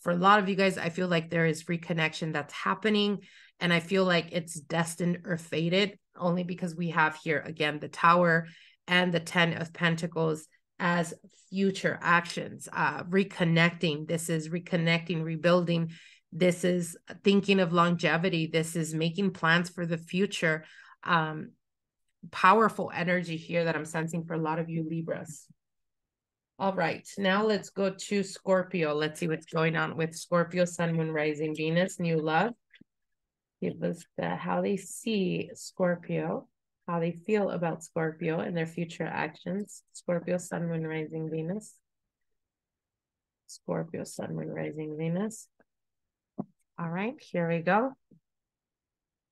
For a lot of you guys, I feel like there is reconnection that's happening, and I feel like it's destined or fated, only because we have here, again, the Tower and the 10 of Pentacles as future actions. Reconnecting, this is reconnecting, rebuilding. This is thinking of longevity. This is making plans for the future. Powerful energy here that I'm sensing for a lot of you Libras. All right, now let's go to Scorpio. Let's see what's going on with Scorpio, Sun, Moon, Rising, Venus, new love. Give us how they see Scorpio, how they feel about Scorpio and their future actions. Scorpio, Sun, Moon, Rising, Venus. Scorpio, Sun, Moon, Rising, Venus. All right, here we go.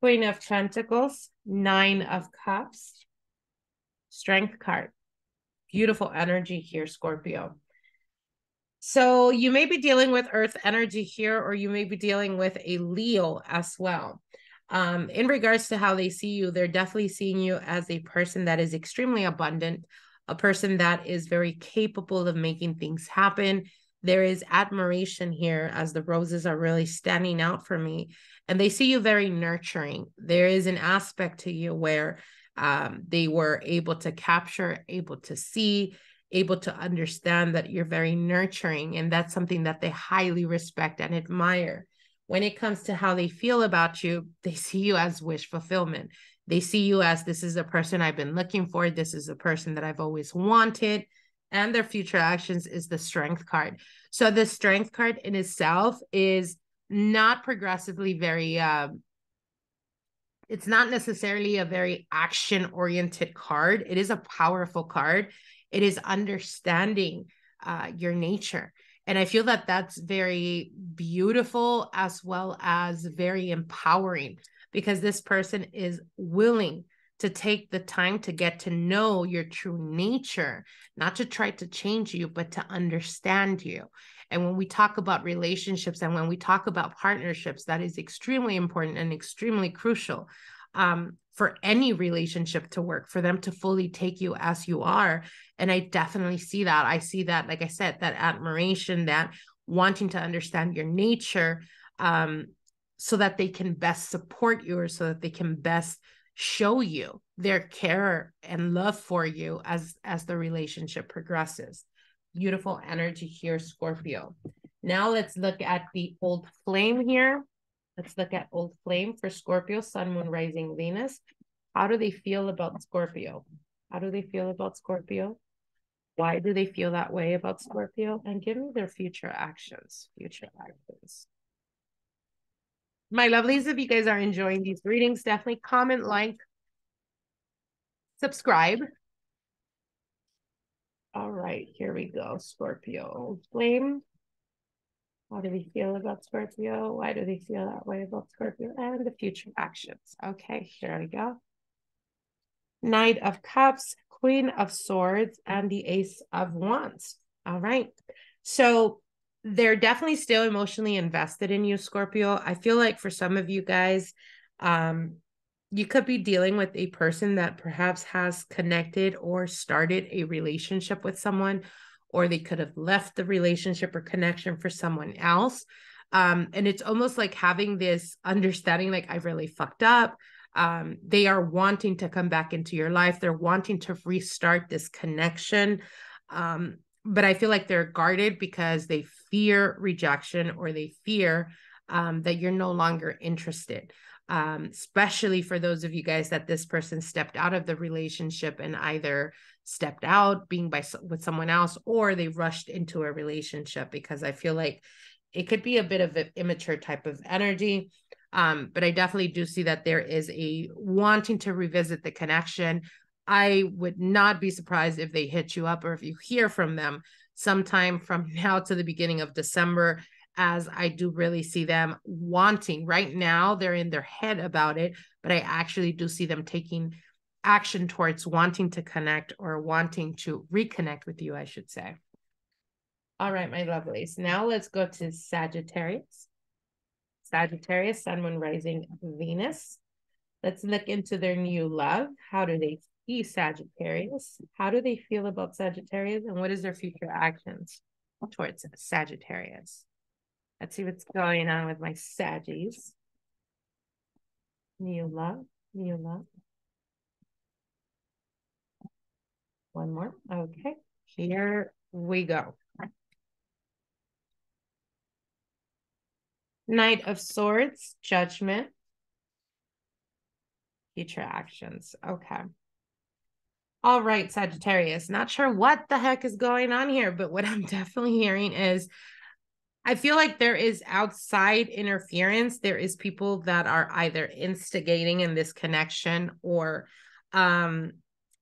Queen of Pentacles, 9 of Cups, Strength card. Beautiful energy here, Scorpio. So you may be dealing with earth energy here, or you may be dealing with a Leo as well. In regards to how they see you, they're definitely seeing you as a person that is extremely abundant, a person that is very capable of making things happen. There is admiration here, as the roses are really standing out for me. And they see you very nurturing. There is an aspect to you where they were able to capture, able to see, able to understand that you're very nurturing, and that's something that they highly respect and admire. When it comes to how they feel about you, they see you as wish fulfillment. They see you as, this is the person I've been looking for. This is the person that I've always wanted. And their future actions is the Strength card. So the Strength card in itself is not progressively very, it's not necessarily a very action-oriented card. It is a powerful card. It is understanding your nature. And I feel that that's very beautiful as well as very empowering, because this person is willing to take the time to get to know your true nature, not to try to change you, but to understand you. And when we talk about relationships and when we talk about partnerships, that is extremely important and extremely crucial for any relationship to work, for them to fully take you as you are. And I definitely see that. I see that, like I said, that admiration, that wanting to understand your nature so that they can best support you, or so that they can best show you their care and love for you as the relationship progresses. Beautiful energy here, Scorpio. Now let's look at the old flame here. Let's look at old flame for Scorpio, Sun, Moon, Rising, Venus. How do they feel about Scorpio? How do they feel about Scorpio? Why do they feel that way about Scorpio? And give me their future actions, future actions. My lovelies, if you guys are enjoying these readings, definitely comment, like, subscribe. All right, here we go. Scorpio, flame. How do they feel about Scorpio? Why do they feel that way about Scorpio? And the future actions. Okay, here we go. Knight of Cups, Queen of Swords, and the Ace of Wands. All right. So they're definitely still emotionally invested in you, Scorpio. I feel like for some of you guys, you could be dealing with a person that perhaps has connected or started a relationship with someone, or they could have left the relationship or connection for someone else. And it's almost like having this understanding, like, I really fucked up. They are wanting to come back into your life. They're wanting to restart this connection. But I feel like they're guarded because they fear rejection, or they fear that you're no longer interested. Especially for those of you guys that this person stepped out of the relationship and either stepped out being with someone else, or they rushed into a relationship, because I feel like it could be a bit of an immature type of energy. But I definitely do see that there is a wanting to revisit the connection. I would not be surprised if they hit you up, or if you hear from them sometime from now to the beginning of December, as I do really see them wanting. Right now, they're in their head about it, but I actually do see them taking action towards wanting to connect, or wanting to reconnect with you, I should say. All right, my lovelies. Now let's go to Sagittarius. Sagittarius, Sun, Moon, Rising, Venus. Let's look into their new love. How do they see Sagittarius? How do they feel about Sagittarius? And what is their future actions towards Sagittarius? Let's see what's going on with my Saggies. New love, new love. One more. Okay, here we go. Knight of Swords, Judgment, future actions. Okay. All right, Sagittarius. Not sure what the heck is going on here, but what I'm definitely hearing is, I feel like there is outside interference. There is people that are either instigating in this connection, or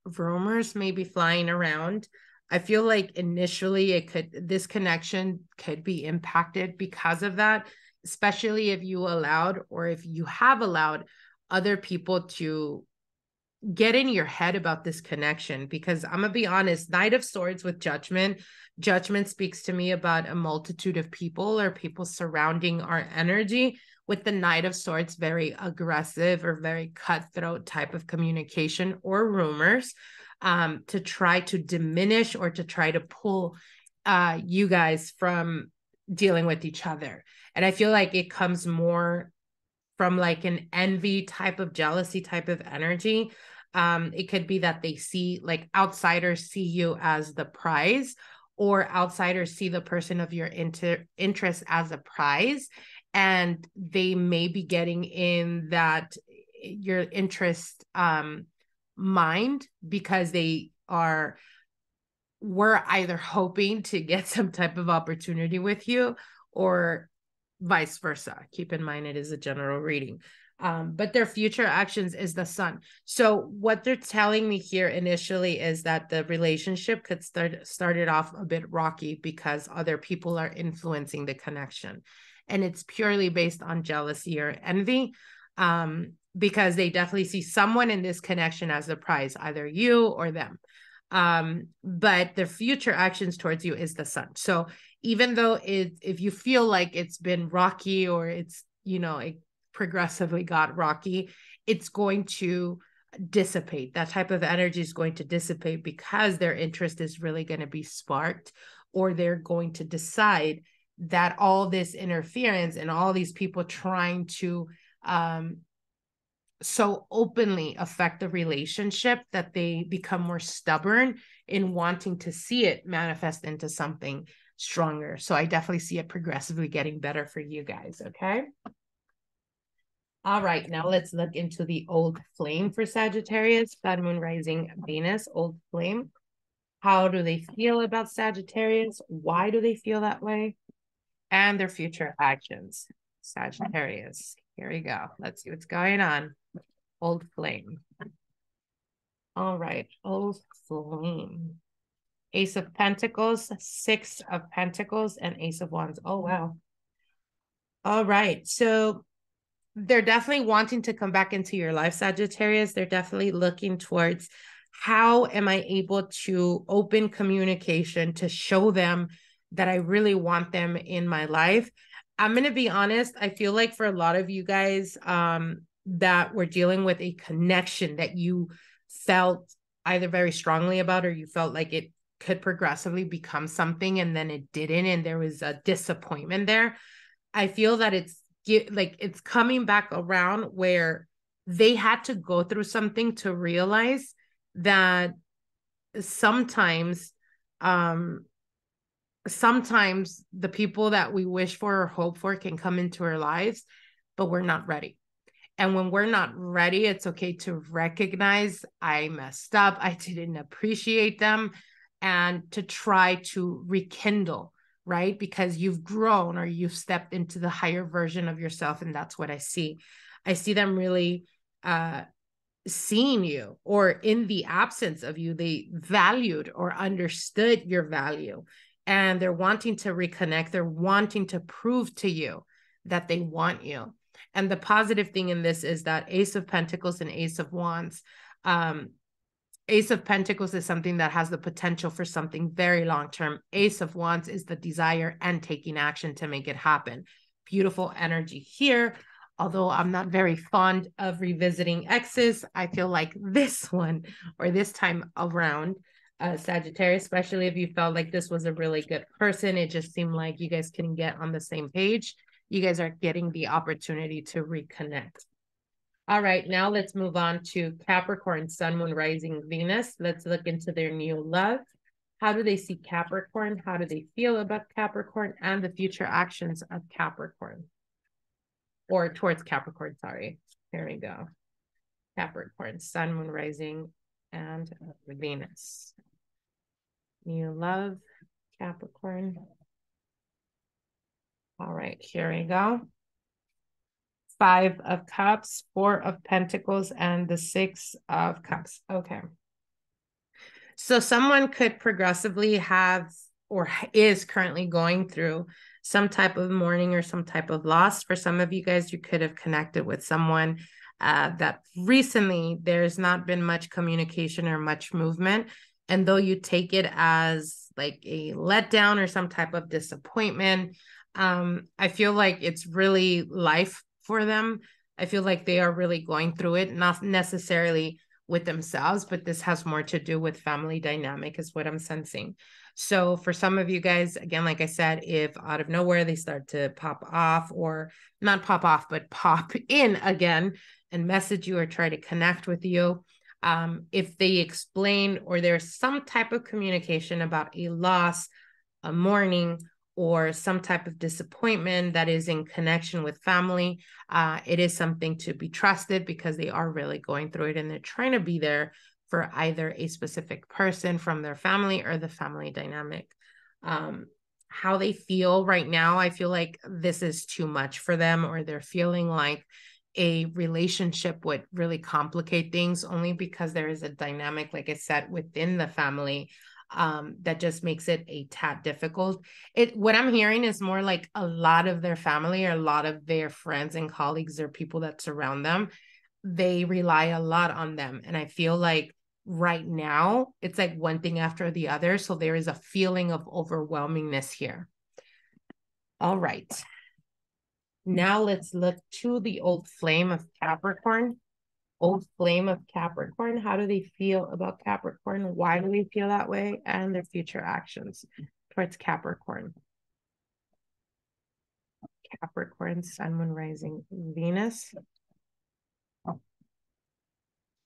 rumors may be flying around. I feel like initially this connection could be impacted because of that, especially if you allowed, or if you have allowed, other people to get in your head about this connection. Because I'm gonna be honest, Knight of Swords with Judgment. Judgment speaks to me about a multitude of people, or people surrounding our energy, with the Knight of Swords, very aggressive or very cutthroat type of communication or rumors, to try to diminish, or to try to pull you guys from dealing with each other. And I feel like it comes more from like an envy type of, jealousy type of energy. It could be that they see, like, outsiders see you as the prize, or outsiders see the person of your interest as a prize, and they may be getting in that your interest mind, because they were either hoping to get some type of opportunity with you, or vice versa. Keep in mind, it is a general reading. But their future actions is the Sun. So what they're telling me here initially is that the relationship could started off a bit rocky, because other people are influencing the connection. And it's purely based on jealousy or envy, because they definitely see someone in this connection as the prize, either you or them. But their future actions towards you is the Sun. So even though if you feel like it's been rocky, or it's, it progressively got rocky, it's going to dissipate. That type of energy is going to dissipate, because their interest is really going to be sparked, or they're going to decide that all this interference and all these people trying to so openly affect the relationship, that they become more stubborn in wanting to see it manifest into something stronger. So I definitely see it progressively getting better for you guys. Okay. All right. Now let's look into the Old Flame for Sagittarius. Sun, Moon, Rising, Venus, Old Flame. How do they feel about Sagittarius? Why do they feel that way? And their future actions. Sagittarius. Here we go. Let's see what's going on. Old Flame. All right. Old Flame. Ace of Pentacles, Six of Pentacles, and Ace of Wands. Oh, wow. All right. So they're definitely wanting to come back into your life, Sagittarius. They're definitely looking towards how am I able to open communication to show them that I really want them in my life? I'm going to be honest. I feel like for a lot of you guys that were dealing with a connection that you felt either very strongly about, or you felt like it could progressively become something and then it didn't, and there was a disappointment there. I feel that it's coming back around where they had to go through something to realize that sometimes the people that we wish for or hope for can come into our lives, but we're not ready. And when we're not ready, it's okay to recognize I messed up, I didn't appreciate them, and to try to rekindle, right? Because you've grown or you've stepped into the higher version of yourself. And that's what I see. I see them really seeing you, or in the absence of you, they valued or understood your value. And they're wanting to reconnect. They're wanting to prove to you that they want you. And the positive thing in this is that Ace of Pentacles and Ace of Wands. Ace of Pentacles is something that has the potential for something very long-term. Ace of Wands is the desire and taking action to make it happen. Beautiful energy here. Although I'm not very fond of revisiting exes, I feel like this one, or this time around, Sagittarius, especially if you felt like this was a really good person, it just seemed like you guys couldn't get on the same page. You guys are getting the opportunity to reconnect. All right, now let's move on to Capricorn, Sun, Moon, Rising, Venus. Let's look into their new love. How do they see Capricorn? How do they feel about Capricorn and the future actions of Capricorn? Or towards Capricorn, sorry. Here we go. Capricorn, Sun, Moon, Rising, and Venus. New love, Capricorn. All right, here we go. Five of Cups, Four of Pentacles, and the Six of Cups. Okay. So someone could progressively have, or is currently going through, some type of mourning or some type of loss. For some of you guys, you could have connected with someone that recently there's not been much communication or much movement. And though you take it as like a letdown or some type of disappointment, I feel like it's really life for them. I feel like they are really going through it, not necessarily with themselves, but this has more to do with family dynamic is what I'm sensing. So for some of you guys, again, like I said, if out of nowhere they start to pop off, or not pop off, but pop in again and message you or try to connect with you, if they explain or there's some type of communication about a loss, a mourning, or some type of disappointment that is in connection with family, it is something to be trusted because they are really going through it and they're trying to be there for either a specific person from their family or the family dynamic. How they feel right now, I feel like this is too much for them, or they're feeling like a relationship would really complicate things only because there is a dynamic, like I said, within the family that just makes it a tad difficult. What I'm hearing is more like a lot of their family or a lot of their friends and colleagues or people that surround them, they rely a lot on them. And I feel like right now it's like one thing after the other. So there is a feeling of overwhelmingness here. All right. Now let's look to the old flame of Capricorn. Old flame of Capricorn. How do they feel about Capricorn? Why do they feel that way? And their future actions towards Capricorn. Capricorn, Sun, Moon, Rising, Venus.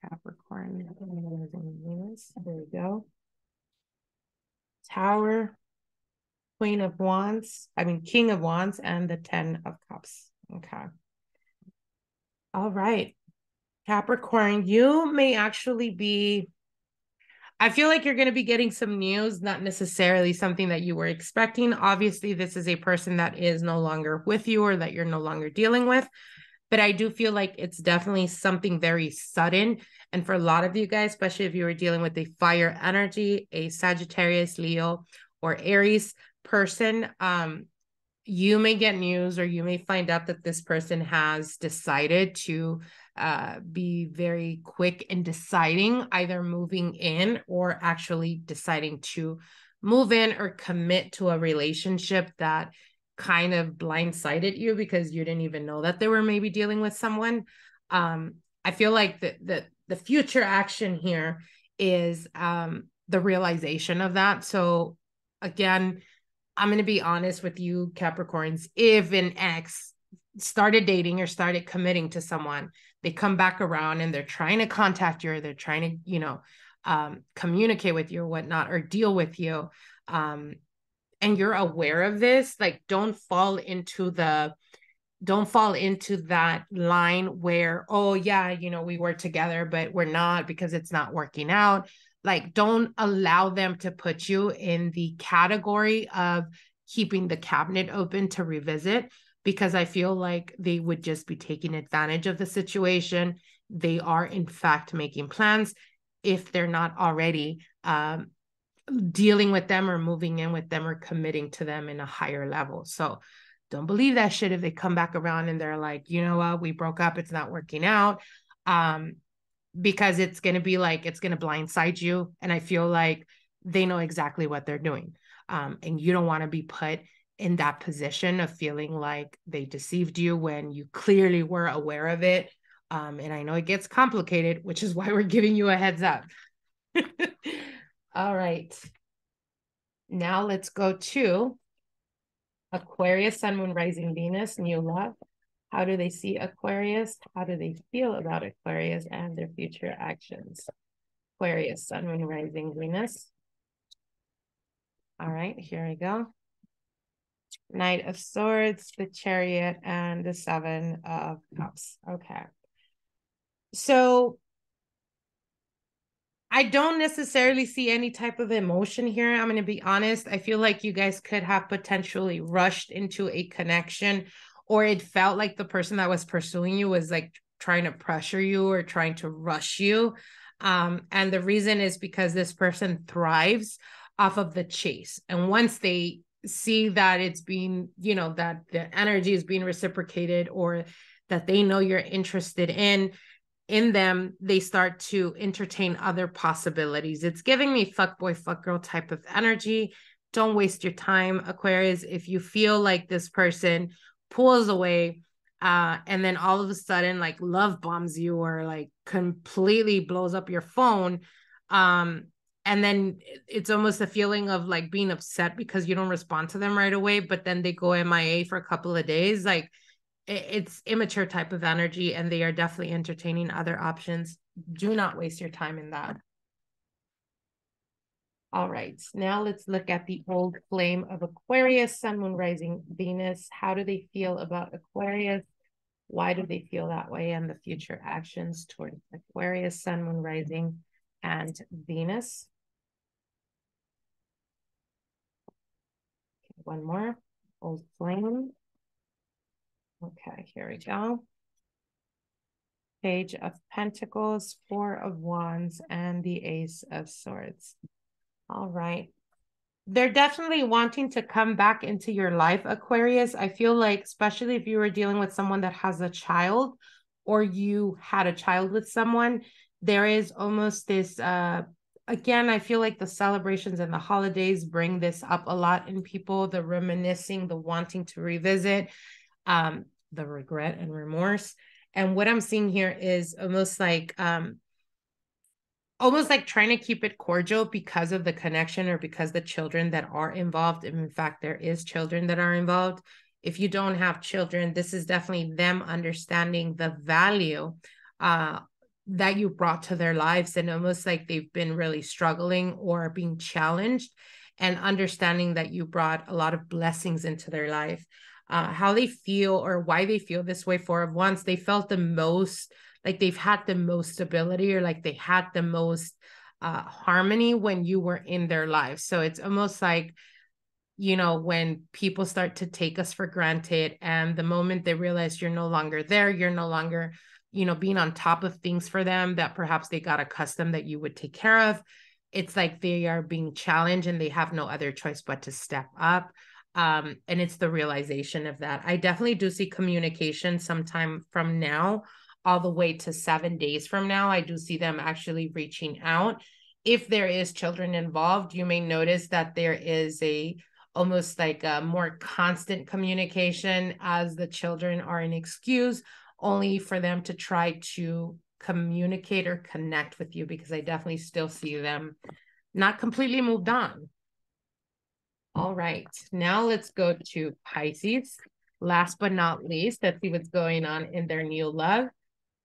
Capricorn, Rising, Venus. There we go. Tower, King of Wands, and the Ten of Cups. Okay. All right. Capricorn, you may actually be, I feel like you're going to be getting some news, not necessarily something that you were expecting. Obviously, this is a person that is no longer with you or that you're no longer dealing with, but I do feel like it's definitely something very sudden. And for a lot of you guys, especially if you were dealing with a fire energy, a Sagittarius, Leo, or Aries person, you may get news or you may find out that this person has decided to be very quick in deciding, either moving in or actually deciding to move in or commit to a relationship that kind of blindsided you because you didn't even know that they were maybe dealing with someone. I feel like the future action here is the realization of that. So again, I'm going to be honest with you, Capricorns. If an ex started dating or started committing to someone, they come back around and they're trying to contact you, or they're trying to, you know, communicate with you or whatnot, or deal with you. And you're aware of this, like, don't fall into that line where, oh yeah, you know, we were together, but we're not because it's not working out. Like, don't allow them to put you in the category of keeping the cabinet open to revisit, because I feel like they would just be taking advantage of the situation. They are in fact making plans, if they're not already dealing with them or moving in with them or committing to them in a higher level. So don't believe that shit if they come back around and they're like, you know what, we broke up, it's not working out. Because it's going to be like, it's going to blindside you. And I feel like they know exactly what they're doing. And you don't want to be put in that position of feeling like they deceived you when you clearly were aware of it. And I know it gets complicated, which is why we're giving you a heads up. All right. Now let's go to Aquarius, Sun, Moon, Rising, Venus, new love. How do they see Aquarius? How do they feel about Aquarius and their future actions? Aquarius, Sun, Moon, Rising, Venus. All right, here we go. Knight of Swords, the Chariot, and the Seven of Cups. Okay. So I don't necessarily see any type of emotion here. I'm going to be honest. I feel like you guys could have potentially rushed into a connection, or it felt like the person that was pursuing you was like trying to pressure you or trying to rush you. And the reason is because this person thrives off of the chase. And once they see that it's being, you know, that the energy is being reciprocated, or that they know you're interested in them, they start to entertain other possibilities. It's giving me fuck boy, fuck girl type of energy. Don't waste your time, Aquarius. If you feel like this person pulls away and then all of a sudden like love bombs you, or like completely blows up your phone, and then it's almost a feeling of like being upset because you don't respond to them right away, but then they go MIA for a couple of days. Like, it's immature type of energy, and they are definitely entertaining other options. Do not waste your time in that. All right, now let's look at the old flame of Aquarius, Sun, Moon, Rising, Venus. How do they feel about Aquarius? Why do they feel that way? And the future actions towards Aquarius, Sun, Moon, Rising, and Venus. Okay, one more, old flame. Okay, here we go. Page of Pentacles, Four of Wands, and the Ace of Swords. All right. They're definitely wanting to come back into your life, Aquarius. I feel like, especially if you were dealing with someone that has a child, or you had a child with someone, there is almost this, again, I feel like the celebrations and the holidays bring this up a lot in people, the reminiscing, the wanting to revisit, the regret and remorse. And what I'm seeing here is almost like trying to keep it cordial because of the connection, or because the children that are involved. In fact, there is children that are involved. If you don't have children, this is definitely them understanding the value that you brought to their lives, and almost like they've been really struggling or being challenged, and understanding that you brought a lot of blessings into their life. How they feel, or why they feel this way, Four of Wands. They felt the most, like they've had the most stability, or like they had the most harmony when you were in their lives. So it's almost like, you know, when people start to take us for granted, and the moment they realize you're no longer there, you're no longer, you know, being on top of things for them that perhaps they got accustomed that you would take care of. It's like they are being challenged and they have no other choice but to step up. And it's the realization of that. I definitely do see communication sometime from now all the way to 7 days from now. I do see them actually reaching out. If there is children involved, you may notice that there is almost like a more constant communication, as the children are an excuse only for them to try to communicate or connect with you, because I definitely still see them not completely moved on. All right, now let's go to Pisces. Last but not least, let's see what's going on in their new love.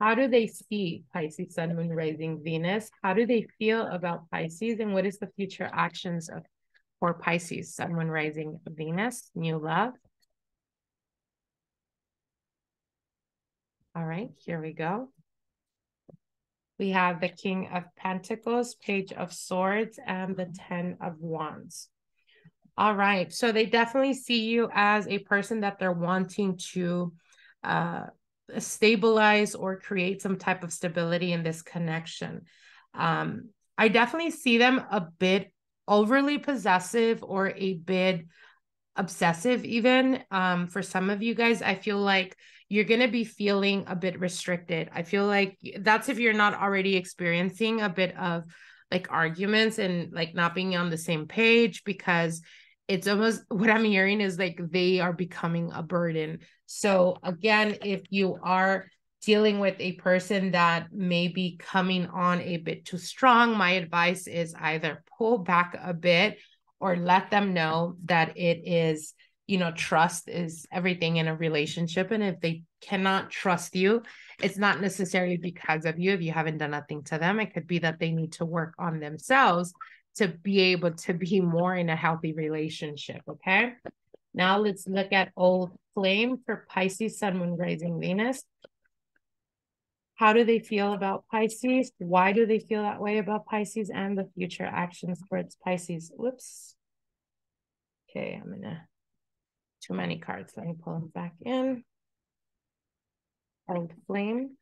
How do they see Pisces, Sun, Moon, Rising, Venus? How do they feel about Pisces? And what is the future actions for Pisces, Sun, Moon, Rising, Venus, new love? All right, here we go. We have the King of Pentacles, Page of Swords, and the Ten of Wands. All right, so they definitely see you as a person that they're wanting to stabilize or create some type of stability in this connection. I definitely see them a bit overly possessive or a bit obsessive even. For some of you guys, I feel like you're going to be feeling a bit restricted. I feel like that's if you're not already experiencing a bit of like arguments and like not being on the same page, because it's almost what I'm hearing is like they are becoming a burden. So again, if you are dealing with a person that may be coming on a bit too strong, my advice is either pull back a bit or let them know that it is, you know, trust is everything in a relationship. And if they cannot trust you, it's not necessarily because of you. If you haven't done nothing to them, it could be that they need to work on themselves to be able to be more in a healthy relationship. Okay. Now let's look at Old Flame for Pisces, Sun, Moon, Rising, Venus. How do they feel about Pisces? Why do they feel that way about Pisces, and the future actions towards Pisces? Whoops. Okay, I'm gonna, too many cards. Let me pull them back in. Old Flame.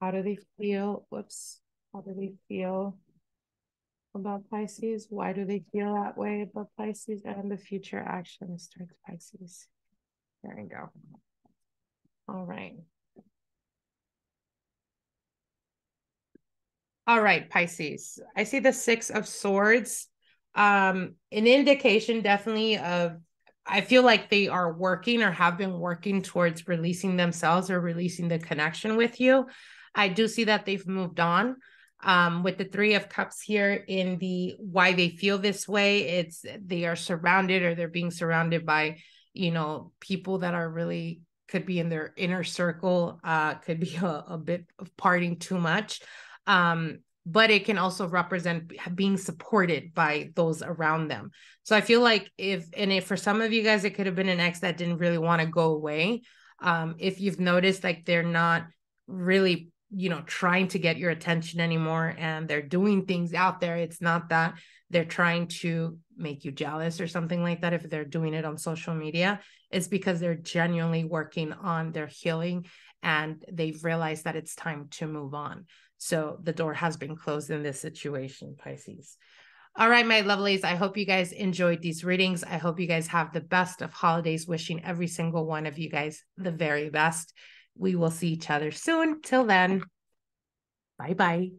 How do they feel? Whoops. How do they feel about Pisces? Why do they feel that way about Pisces, and the future actions towards Pisces? There we go. All right. All right, Pisces. I see the Six of Swords. An indication definitely of, I feel like they are working or have been working towards releasing themselves or releasing the connection with you. I do see that they've moved on. With the Three of Cups here in the why they feel this way, it's they are surrounded, or they're being surrounded by, you know, people that are really, could be in their inner circle, could be a bit of partying too much. But it can also represent being supported by those around them. So I feel like if for some of you guys, it could have been an ex that didn't really want to go away. If you've noticed, like they're not really, you know, trying to get your attention anymore, and they're doing things out there. It's not that they're trying to make you jealous or something like that. If they're doing it on social media, it's because they're genuinely working on their healing, and they've realized that it's time to move on. So the door has been closed in this situation, Pisces. All right, my lovelies, I hope you guys enjoyed these readings. I hope you guys have the best of holidays, wishing every single one of you guys the very best. We will see each other soon. Till then, bye-bye.